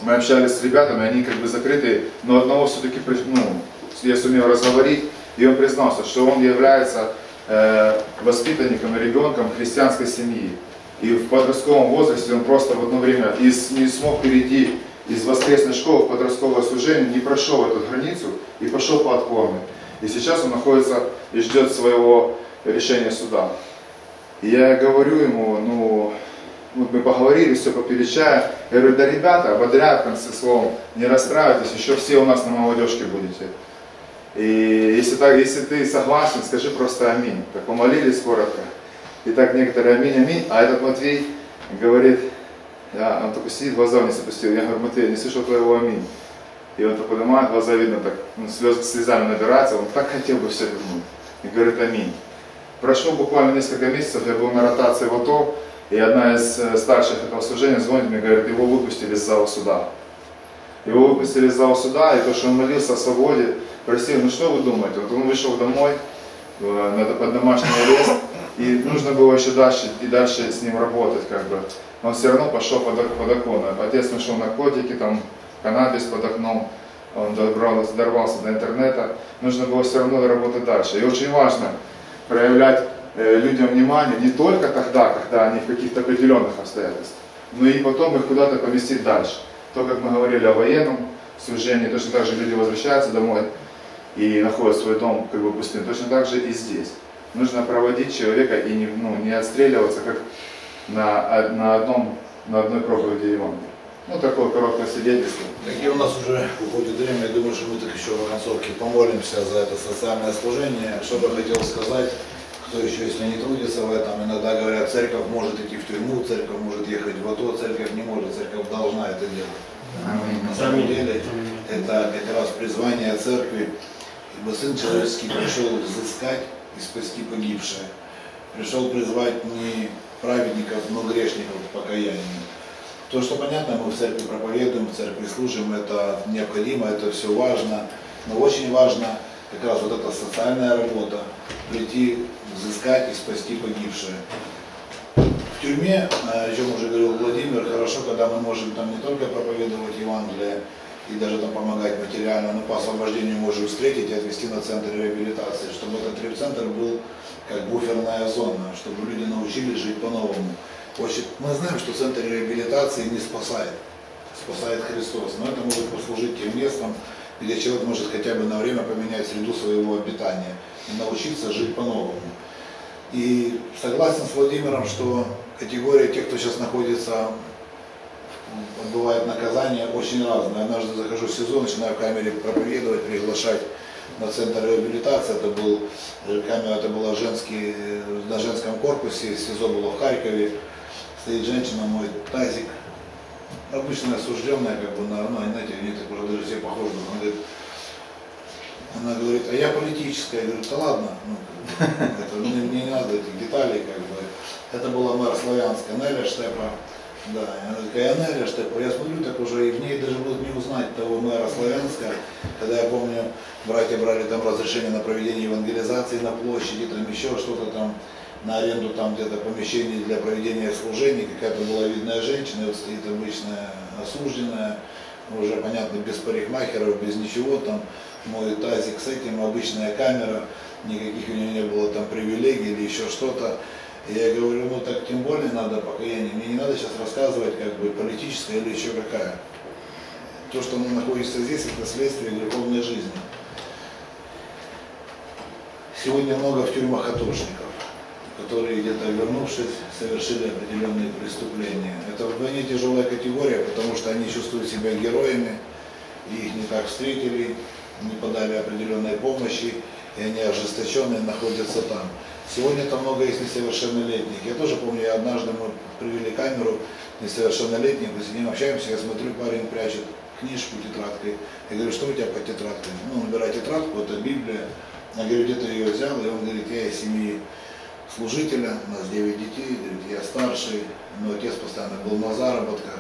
мы общались с ребятами, они как бы закрыты, но одного все-таки, ну, я сумел разговорить, и он признался, что он является э, воспитанником и ребенком христианской семьи. И в подростковом возрасте он просто в одно время из, не смог перейти из воскресной школы в подростковое служение, не прошел эту границу и пошел по отклону. И сейчас он находится и ждет своего решения суда. Я говорю ему, ну, вот мы поговорили, все попили чая. Я говорю, да, ребята, ободряют в конце словом, не расстраивайтесь, еще все у нас на молодежке будете. И если, так, если ты согласен, скажи просто аминь. Так помолились коротко. И так некоторые аминь, аминь. А этот Матвей говорит, да, он только сидит, глаза не запустил. Я говорю, Матвей, не слышал твоего аминь. И он только поднимает, глаза видно, так, ну, слез, слезами набирается, он так хотел бы все вернуть. И говорит аминь. Прошло буквально несколько месяцев, я был на ротации в АТО, и одна из старших этого служения звонит мне и говорит, его выпустили из зала суда. Его выпустили из зала суда, и то, что он молился о свободе, просил, ну что вы думаете, вот он вышел домой, надо под домашний арест, и нужно было еще дальше, и дальше с ним работать, как бы. Он все равно пошел под, под окно, отец нашел наркотики, там, каннабис под окном, он добрался, дорвался до интернета, нужно было все равно работать дальше, и очень важно проявлять э, людям внимание не только тогда, когда они в каких-то определенных обстоятельствах, но и потом их куда-то поместить дальше. То, как мы говорили о военном служении, точно так же люди возвращаются домой и находят свой дом как бы пустым, точно так же и здесь. Нужно проводить человека и не, ну, не отстреливаться, как на, на, одном, на одной проповеди Евангелия. Ну, такое короткое свидетельство. И у нас уже уходит время, я думаю, что мы так еще в концовке помолимся за это социальное служение. Что бы хотел сказать, кто еще, если не трудится в этом, иногда говорят, церковь может идти в тюрьму, церковь может ехать в АТО, церковь не может, церковь должна это делать. Аминь. На самом деле, это как раз призвание церкви, ибо Сын Человеческий пришел взыскать и спасти погибшее. Пришел призвать не праведников, но грешников к покаянию. То, что понятно, мы в церкви проповедуем, в церкви служим, это необходимо, это все важно. Но очень важно как раз вот эта социальная работа, прийти, взыскать и спасти погибшее. В тюрьме, о чем уже говорил Владимир, хорошо, когда мы можем там не только проповедовать Евангелие и даже там помогать материально, но по освобождению можем встретить и отвезти на центр реабилитации, чтобы этот репцентр был как буферная зона, чтобы люди научились жить по-новому. Очень, мы знаем, что центр реабилитации не спасает, спасает Христос, но это может послужить тем местом, где человек может хотя бы на время поменять среду своего обитания и научиться жить по-новому. И согласен с Владимиром, что категория тех, кто сейчас находится, отбывает наказание, очень разная. Однажды захожу в СИЗО, начинаю в камере проповедовать, приглашать на центр реабилитации, это, был, камера, это была женский, на женском корпусе, СИЗО было в Харькове. Стоит женщина, моет тазик, обычная осужденная, как бы, на, ну, знаете, они так уже даже все похожи, она говорит, Она говорит, а я политическая. Я говорю, да ладно, ну, это, мне, мне не надо этих деталей, как бы. Это была мэра Славянска, Неля Штепа. Да, она такая, Неля Штепа. Я смотрю, так уже и в ней даже будут не узнать того мэра Славянска. Когда я помню, братья брали там разрешение на проведение евангелизации на площади, там еще что-то там, на аренду там где-то помещение для проведения служений. Какая-то была видная женщина, вот стоит обычная осужденная, уже понятно, без парикмахеров, без ничего, там мой тазик с этим, обычная камера, никаких у нее не было там привилегий или еще что-то. Я говорю, ну так тем более надо покаяние, мне не надо сейчас рассказывать, как бы, политическая или еще какая. То, что она находится здесь, это следствие греховной жизни. Сегодня много в тюрьмах атошников, которые где-то вернувшись, совершили определенные преступления. Это вдвойне тяжелая категория, потому что они чувствуют себя героями, и их не так встретили, не подали определенной помощи, и они ожесточенные находятся там. Сегодня там много есть несовершеннолетних. Я тоже помню, я однажды мы привели камеру несовершеннолетних, мы с ним общаемся, я смотрю, парень прячет книжку тетрадкой. Я говорю, что у тебя по тетрадке? Ну, набирай тетрадку, это Библия. Я говорю, где ты ее взял? И он говорит, я из семьи служителя, у нас девять детей, говорит, я старший, но отец постоянно был на заработках,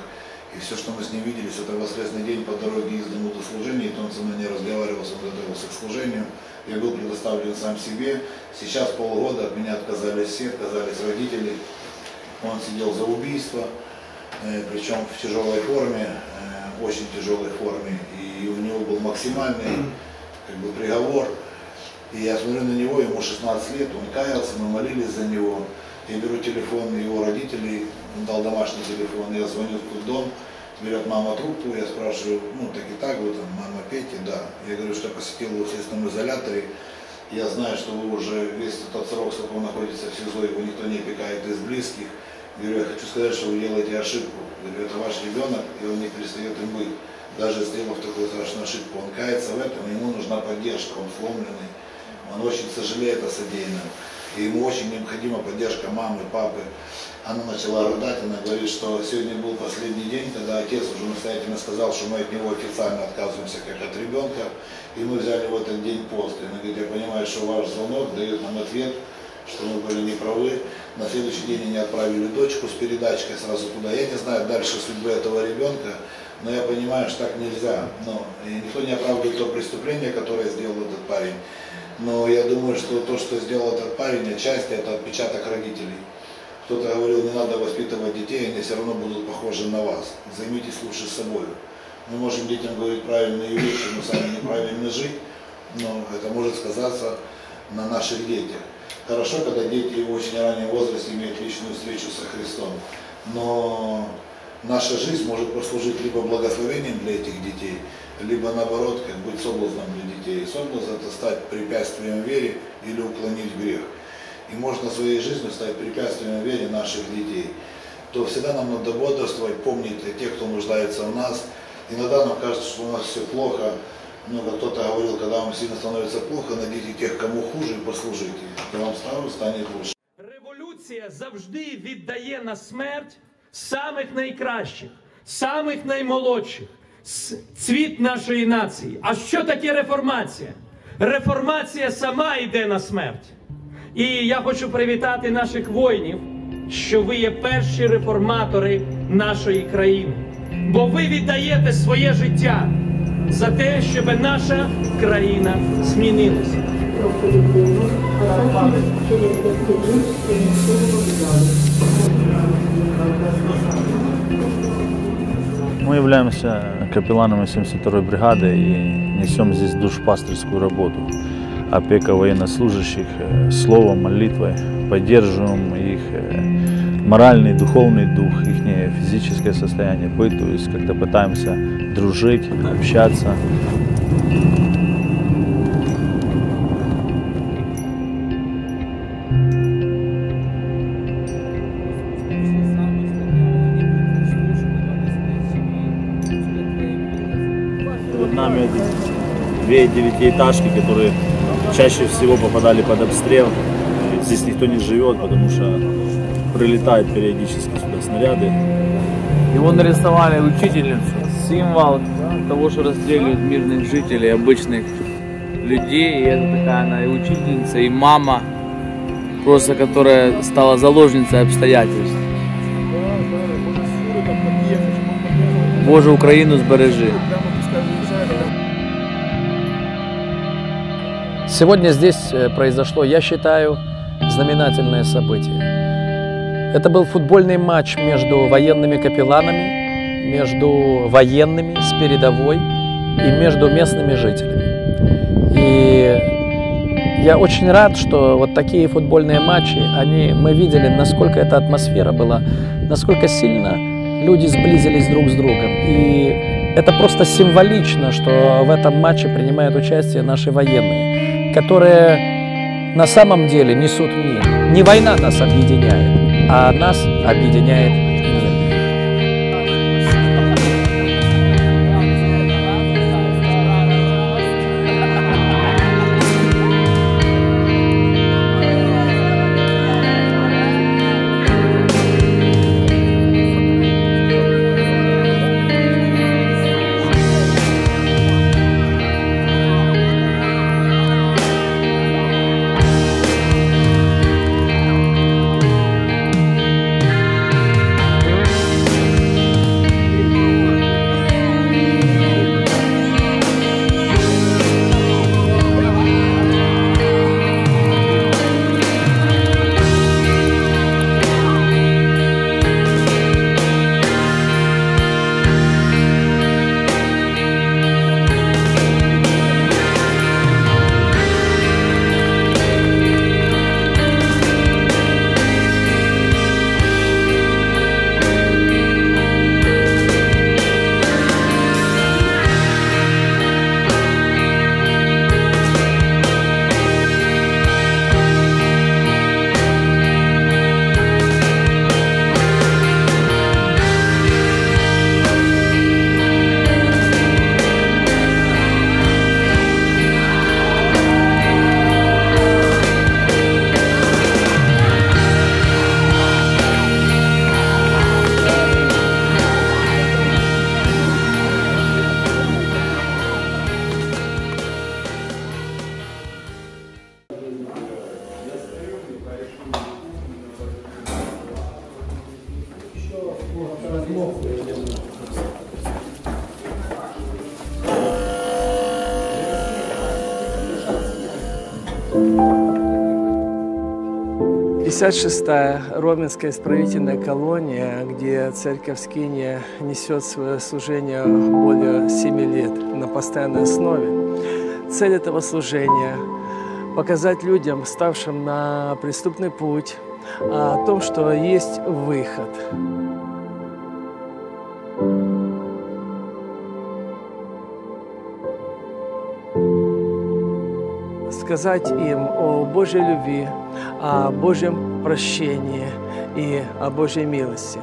и все, что мы с ним виделись, это воскресный день по дороге из дому до служения, и то он со мной не разговаривал, он готовился к служению, я был предоставлен сам себе, сейчас полгода от меня отказались все, отказались родители, он сидел за убийство, причем в тяжелой форме, очень тяжелой форме, и у него был максимальный, как бы, приговор. И я смотрю на него, ему шестнадцать лет, он каялся, мы молились за него. Я беру телефон его родителей, он дал домашний телефон, я звоню в дом, берет мама трубку, я спрашиваю, ну так и так, вот там, мама Пети, да. Я говорю, что я посетил его в следственном изоляторе, я знаю, что вы уже весь этот срок, сколько он находится в СИЗО, его никто не опекает из близких. Я говорю, я хочу сказать, что вы делаете ошибку. Я говорю, это ваш ребенок, и он не перестает им быть. Даже сделав такую страшную ошибку, он кается в этом, ему нужна поддержка, он сломленный. Он очень сожалеет о содеянном. И ему очень необходима поддержка мамы, папы. Она начала рыдать, она говорит, что сегодня был последний день, когда отец уже настоятельно сказал, что мы от него официально отказываемся, как от ребенка. И мы взяли в этот день пост. И она говорит, я понимаю, что ваш звонок дает нам ответ, что мы были неправы. На следующий день они отправили дочку с передачкой сразу туда. Я не знаю дальше судьбы этого ребенка, но я понимаю, что так нельзя. Но никто не оправдывает то преступление, которое сделал этот парень. Но я думаю, что то, что сделал этот парень, отчасти это отпечаток родителей. Кто-то говорил, не надо воспитывать детей, они все равно будут похожи на вас. Займитесь лучше собой. Мы можем детям говорить правильные вещи, но сами неправильно жить, но это может сказаться на наших детях. Хорошо, когда дети в очень раннем возрасте имеют личную встречу со Христом, но наша жизнь может послужить либо благословением для этих детей, либо наоборот, как быть соблазном для детей. Соблазн – это стать препятствием вере или уклонить грех. И можно своей жизнью стать препятствием вере наших детей. То всегда нам надо бодрствовать, помнить о тех, кто нуждается в нас. Иногда нам кажется, что у нас все плохо. Ну, как кто-то говорил, когда вам сильно становится плохо, найдите тех, кому хуже, и послужите. И вам сразу станет лучше. Революція завжди віддає на смерть самих найкращих, самих наймолодших. Цвіт нашої нації. А що таке реформація? Реформація сама йде на смерть. І я хочу привітати наших воїнів, що ви є перші реформатори нашої країни. Бо ви віддаєте своє життя за те, щоб наша країна змінилася. Мы являемся капелланами семьдесят второй бригады и несем здесь душпастерскую работу. Опека военнослужащих словом, молитвой, поддерживаем их моральный, духовный дух, их физическое состояние, быт, то есть как-то пытаемся дружить, общаться. Две девятиэтажки, которые чаще всего попадали под обстрел. Здесь никто не живет, потому что прилетают периодически сюда снаряды. Его нарисовали учительницу, символ того, что расстреливают мирных жителей, обычных людей. И это такая она и учительница, и мама, просто которая стала заложницей обстоятельств. Боже, Украину сбережи. Сегодня здесь произошло, я считаю, знаменательное событие. Это был футбольный матч между военными капелланами, между военными с передовой и между местными жителями. И я очень рад, что вот такие футбольные матчи, они, мы видели, насколько эта атмосфера была, насколько сильно люди сблизились друг с другом. И это просто символично, что в этом матче принимают участие наши военные, которые на самом деле несут мир. Не война нас объединяет, а нас объединяет пятьдесят шестая Роменская исправительная колония, где церковь Скиния несет свое служение более семи лет на постоянной основе. Цель этого служения – показать людям, ставшим на преступный путь, о том, что есть выход. Сказать им о Божьей любви, о Божьем прощении и о Божьей милости.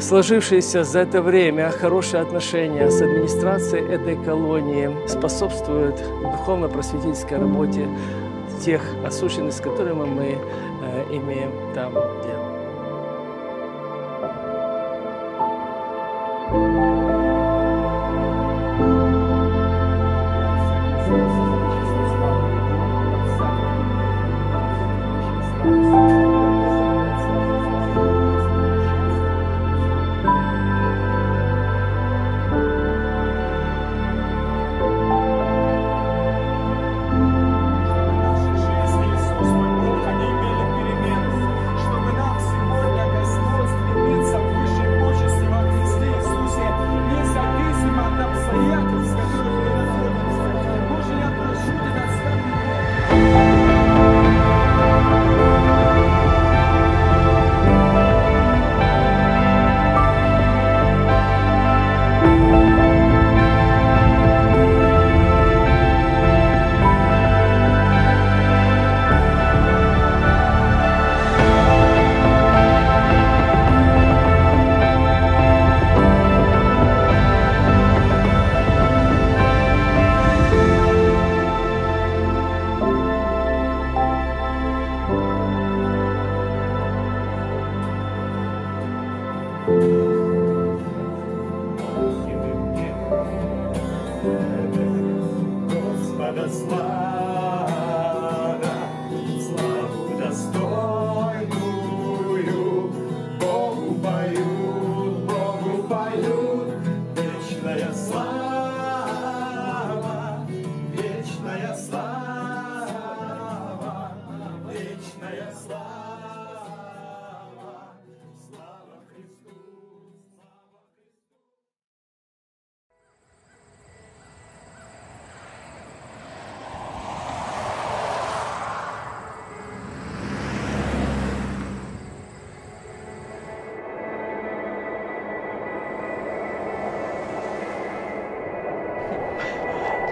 Сложившиеся за это время хорошие отношения с администрацией этой колонии способствуют духовно-просветительской работе тех осужденных, с которыми мы э, имеем там дело.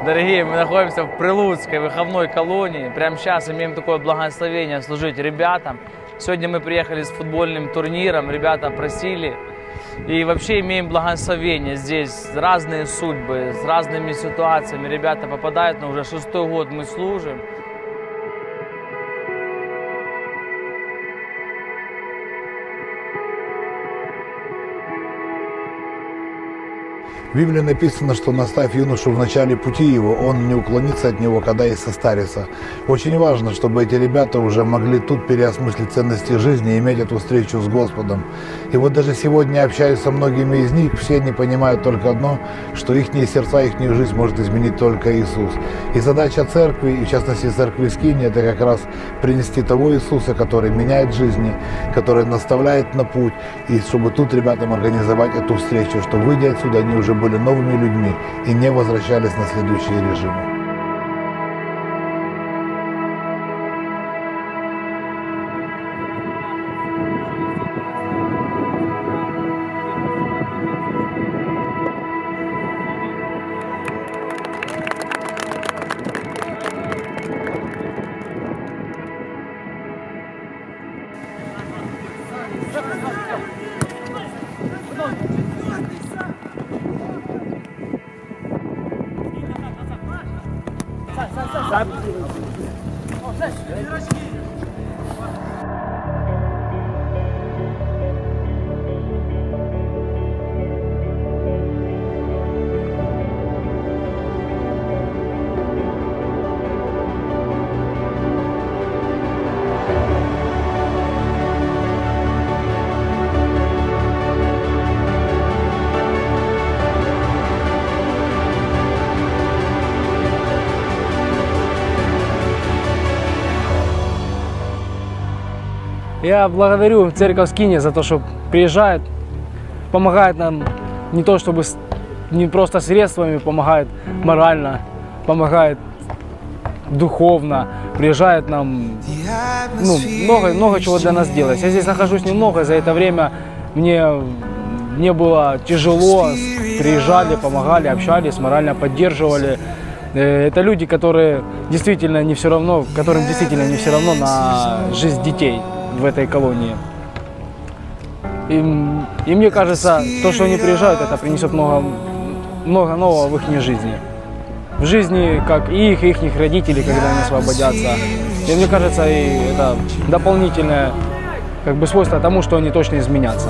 Дорогие, мы находимся в Прилуцкой Верховной колонии. Прямо сейчас имеем такое благословение служить ребятам. Сегодня мы приехали с футбольным турниром, ребята просили. И вообще имеем благословение здесь. Разные судьбы, с разными ситуациями ребята попадают, но уже шестой год мы служим. В Библии написано, что наставь юношу в начале пути его, он не уклонится от него, когда и состарится. Очень важно, чтобы эти ребята уже могли тут переосмыслить ценности жизни и иметь эту встречу с Господом. И вот даже сегодня общаюсь со многими из них, все они понимают только одно, что их сердца, их жизнь может изменить только Иисус. И задача церкви, и в частности церкви Скиния, это как раз принести того Иисуса, который меняет жизни, который наставляет на путь, и чтобы тут ребятам организовать эту встречу, чтобы выйдя отсюда, они уже были были новыми людьми и не возвращались на следующие режимы. Я благодарю церковь Скиния за то, что приезжает, помогает нам не то чтобы не просто средствами, помогает морально, помогает духовно, приезжает нам, ну, много, много чего для нас делать. Я здесь нахожусь немного, за это время мне не было тяжело, приезжали, помогали, общались, морально поддерживали. Это люди, которые действительно не все равно, которым действительно не все равно на жизнь детей в этой колонии. И, и мне кажется, то, что они приезжают, это принесет много, много нового в их жизни. В жизни как и их, и их родителей, когда они освободятся. И мне кажется, и это дополнительное как бы свойство тому, что они точно изменятся.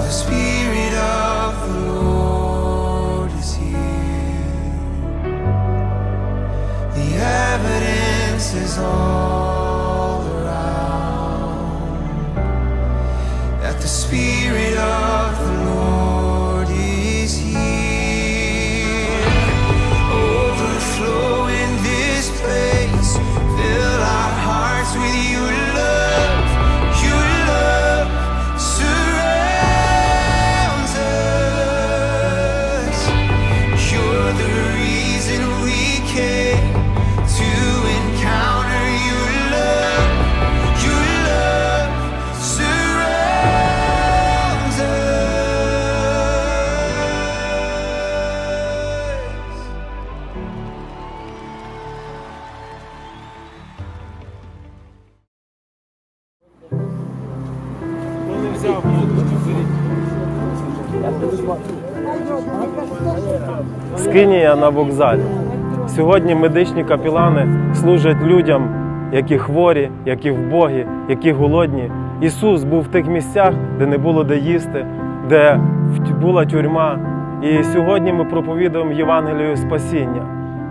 The Spirit of the Lord is here, overflow in this place, fill our hearts with your love, your love surrounds us, you're the reason we came to encounter your love, your love surrounds us. Скинія на вокзалі. Сьогодні медичні капелани служать людям, які хворі, які вбогі, які голодні. Ісус був в тих місцях, де не було де їсти, де була тюрма. І сьогодні ми проповідуємо Євангелію спасіння.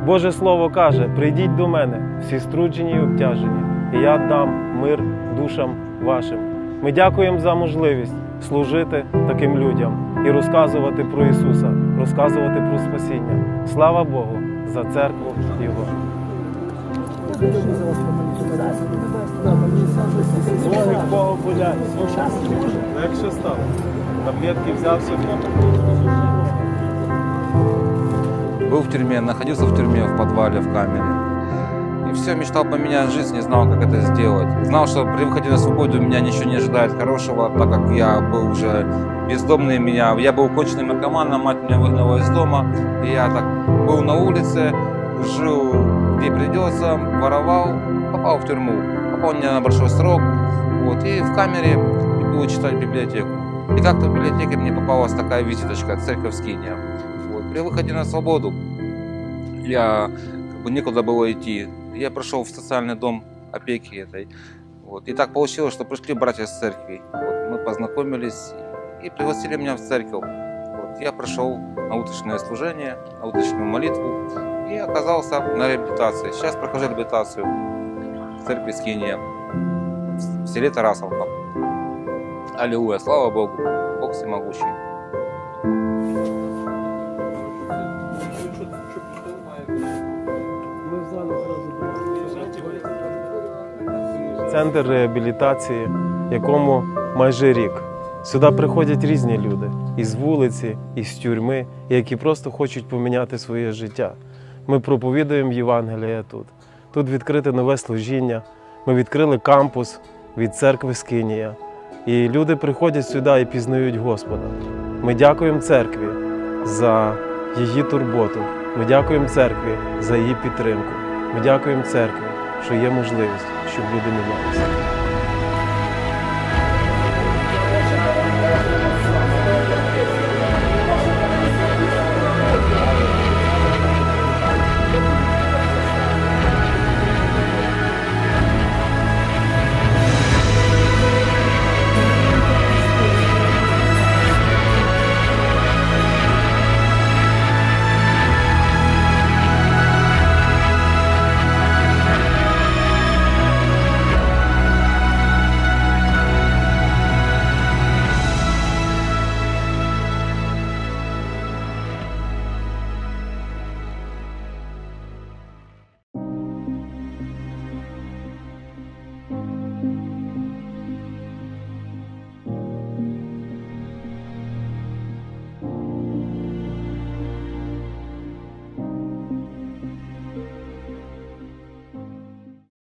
Боже Слово каже: «Прийдіть до мене, всі струджені і обтяжені, і я дам мир душам вашим». Ми дякуємо за можливість служити таким людям і розказувати про Ісуса, розказувати про спасіння. Слава Богу за церкву Його. гуляти. Ну, зараз може. Ну, якщо стало. Таблетки взяв, все прямо. Был в тюрьме, находился в тюрьме, в подвале, в камере. И все, мечтал поменять жизнь, не знал, как это сделать. Знал, что при выходе на свободу меня ничего не ожидает хорошего, так как я был уже бездомный, меня, я был конченным наркоманом, мать меня выгнала из дома. И я так был на улице, жил где придется, воровал, попал в тюрьму. Попал у меня на большой срок, вот, и в камере буду читать библиотеку. И как-то в библиотеке мне попалась такая визиточка, церковь Скиния. Вот. При выходе на свободу я, как бы, некуда было идти. Я пришел в социальный дом опеки этой. Вот. И так получилось, что пришли братья из церкви. Вот. Мы познакомились и пригласили меня в церковь. Вот. Я пришел на утреннее служение, на утреннюю молитву и оказался на реабилитации. Сейчас прохожу реабилитацию в церкви Скиния, в селе Тарасовка. Аллилуйя, слава Богу, Бог всемогущий. Центр реабілітації, якому майже рік. Сюди приходять різні люди, із вулиці, із тюрми, які просто хочуть поміняти своє життя. Ми проповідуємо Євангелія тут. Тут відкрите нове служіння. Ми відкрили кампус від церкви Скинія. І люди приходять сюди і пізнають Господа. Ми дякуємо церкві за її турботу. Ми дякуємо церкві за її підтримку. Ми дякуємо церкві, що є можливість, щоб люди мінялися.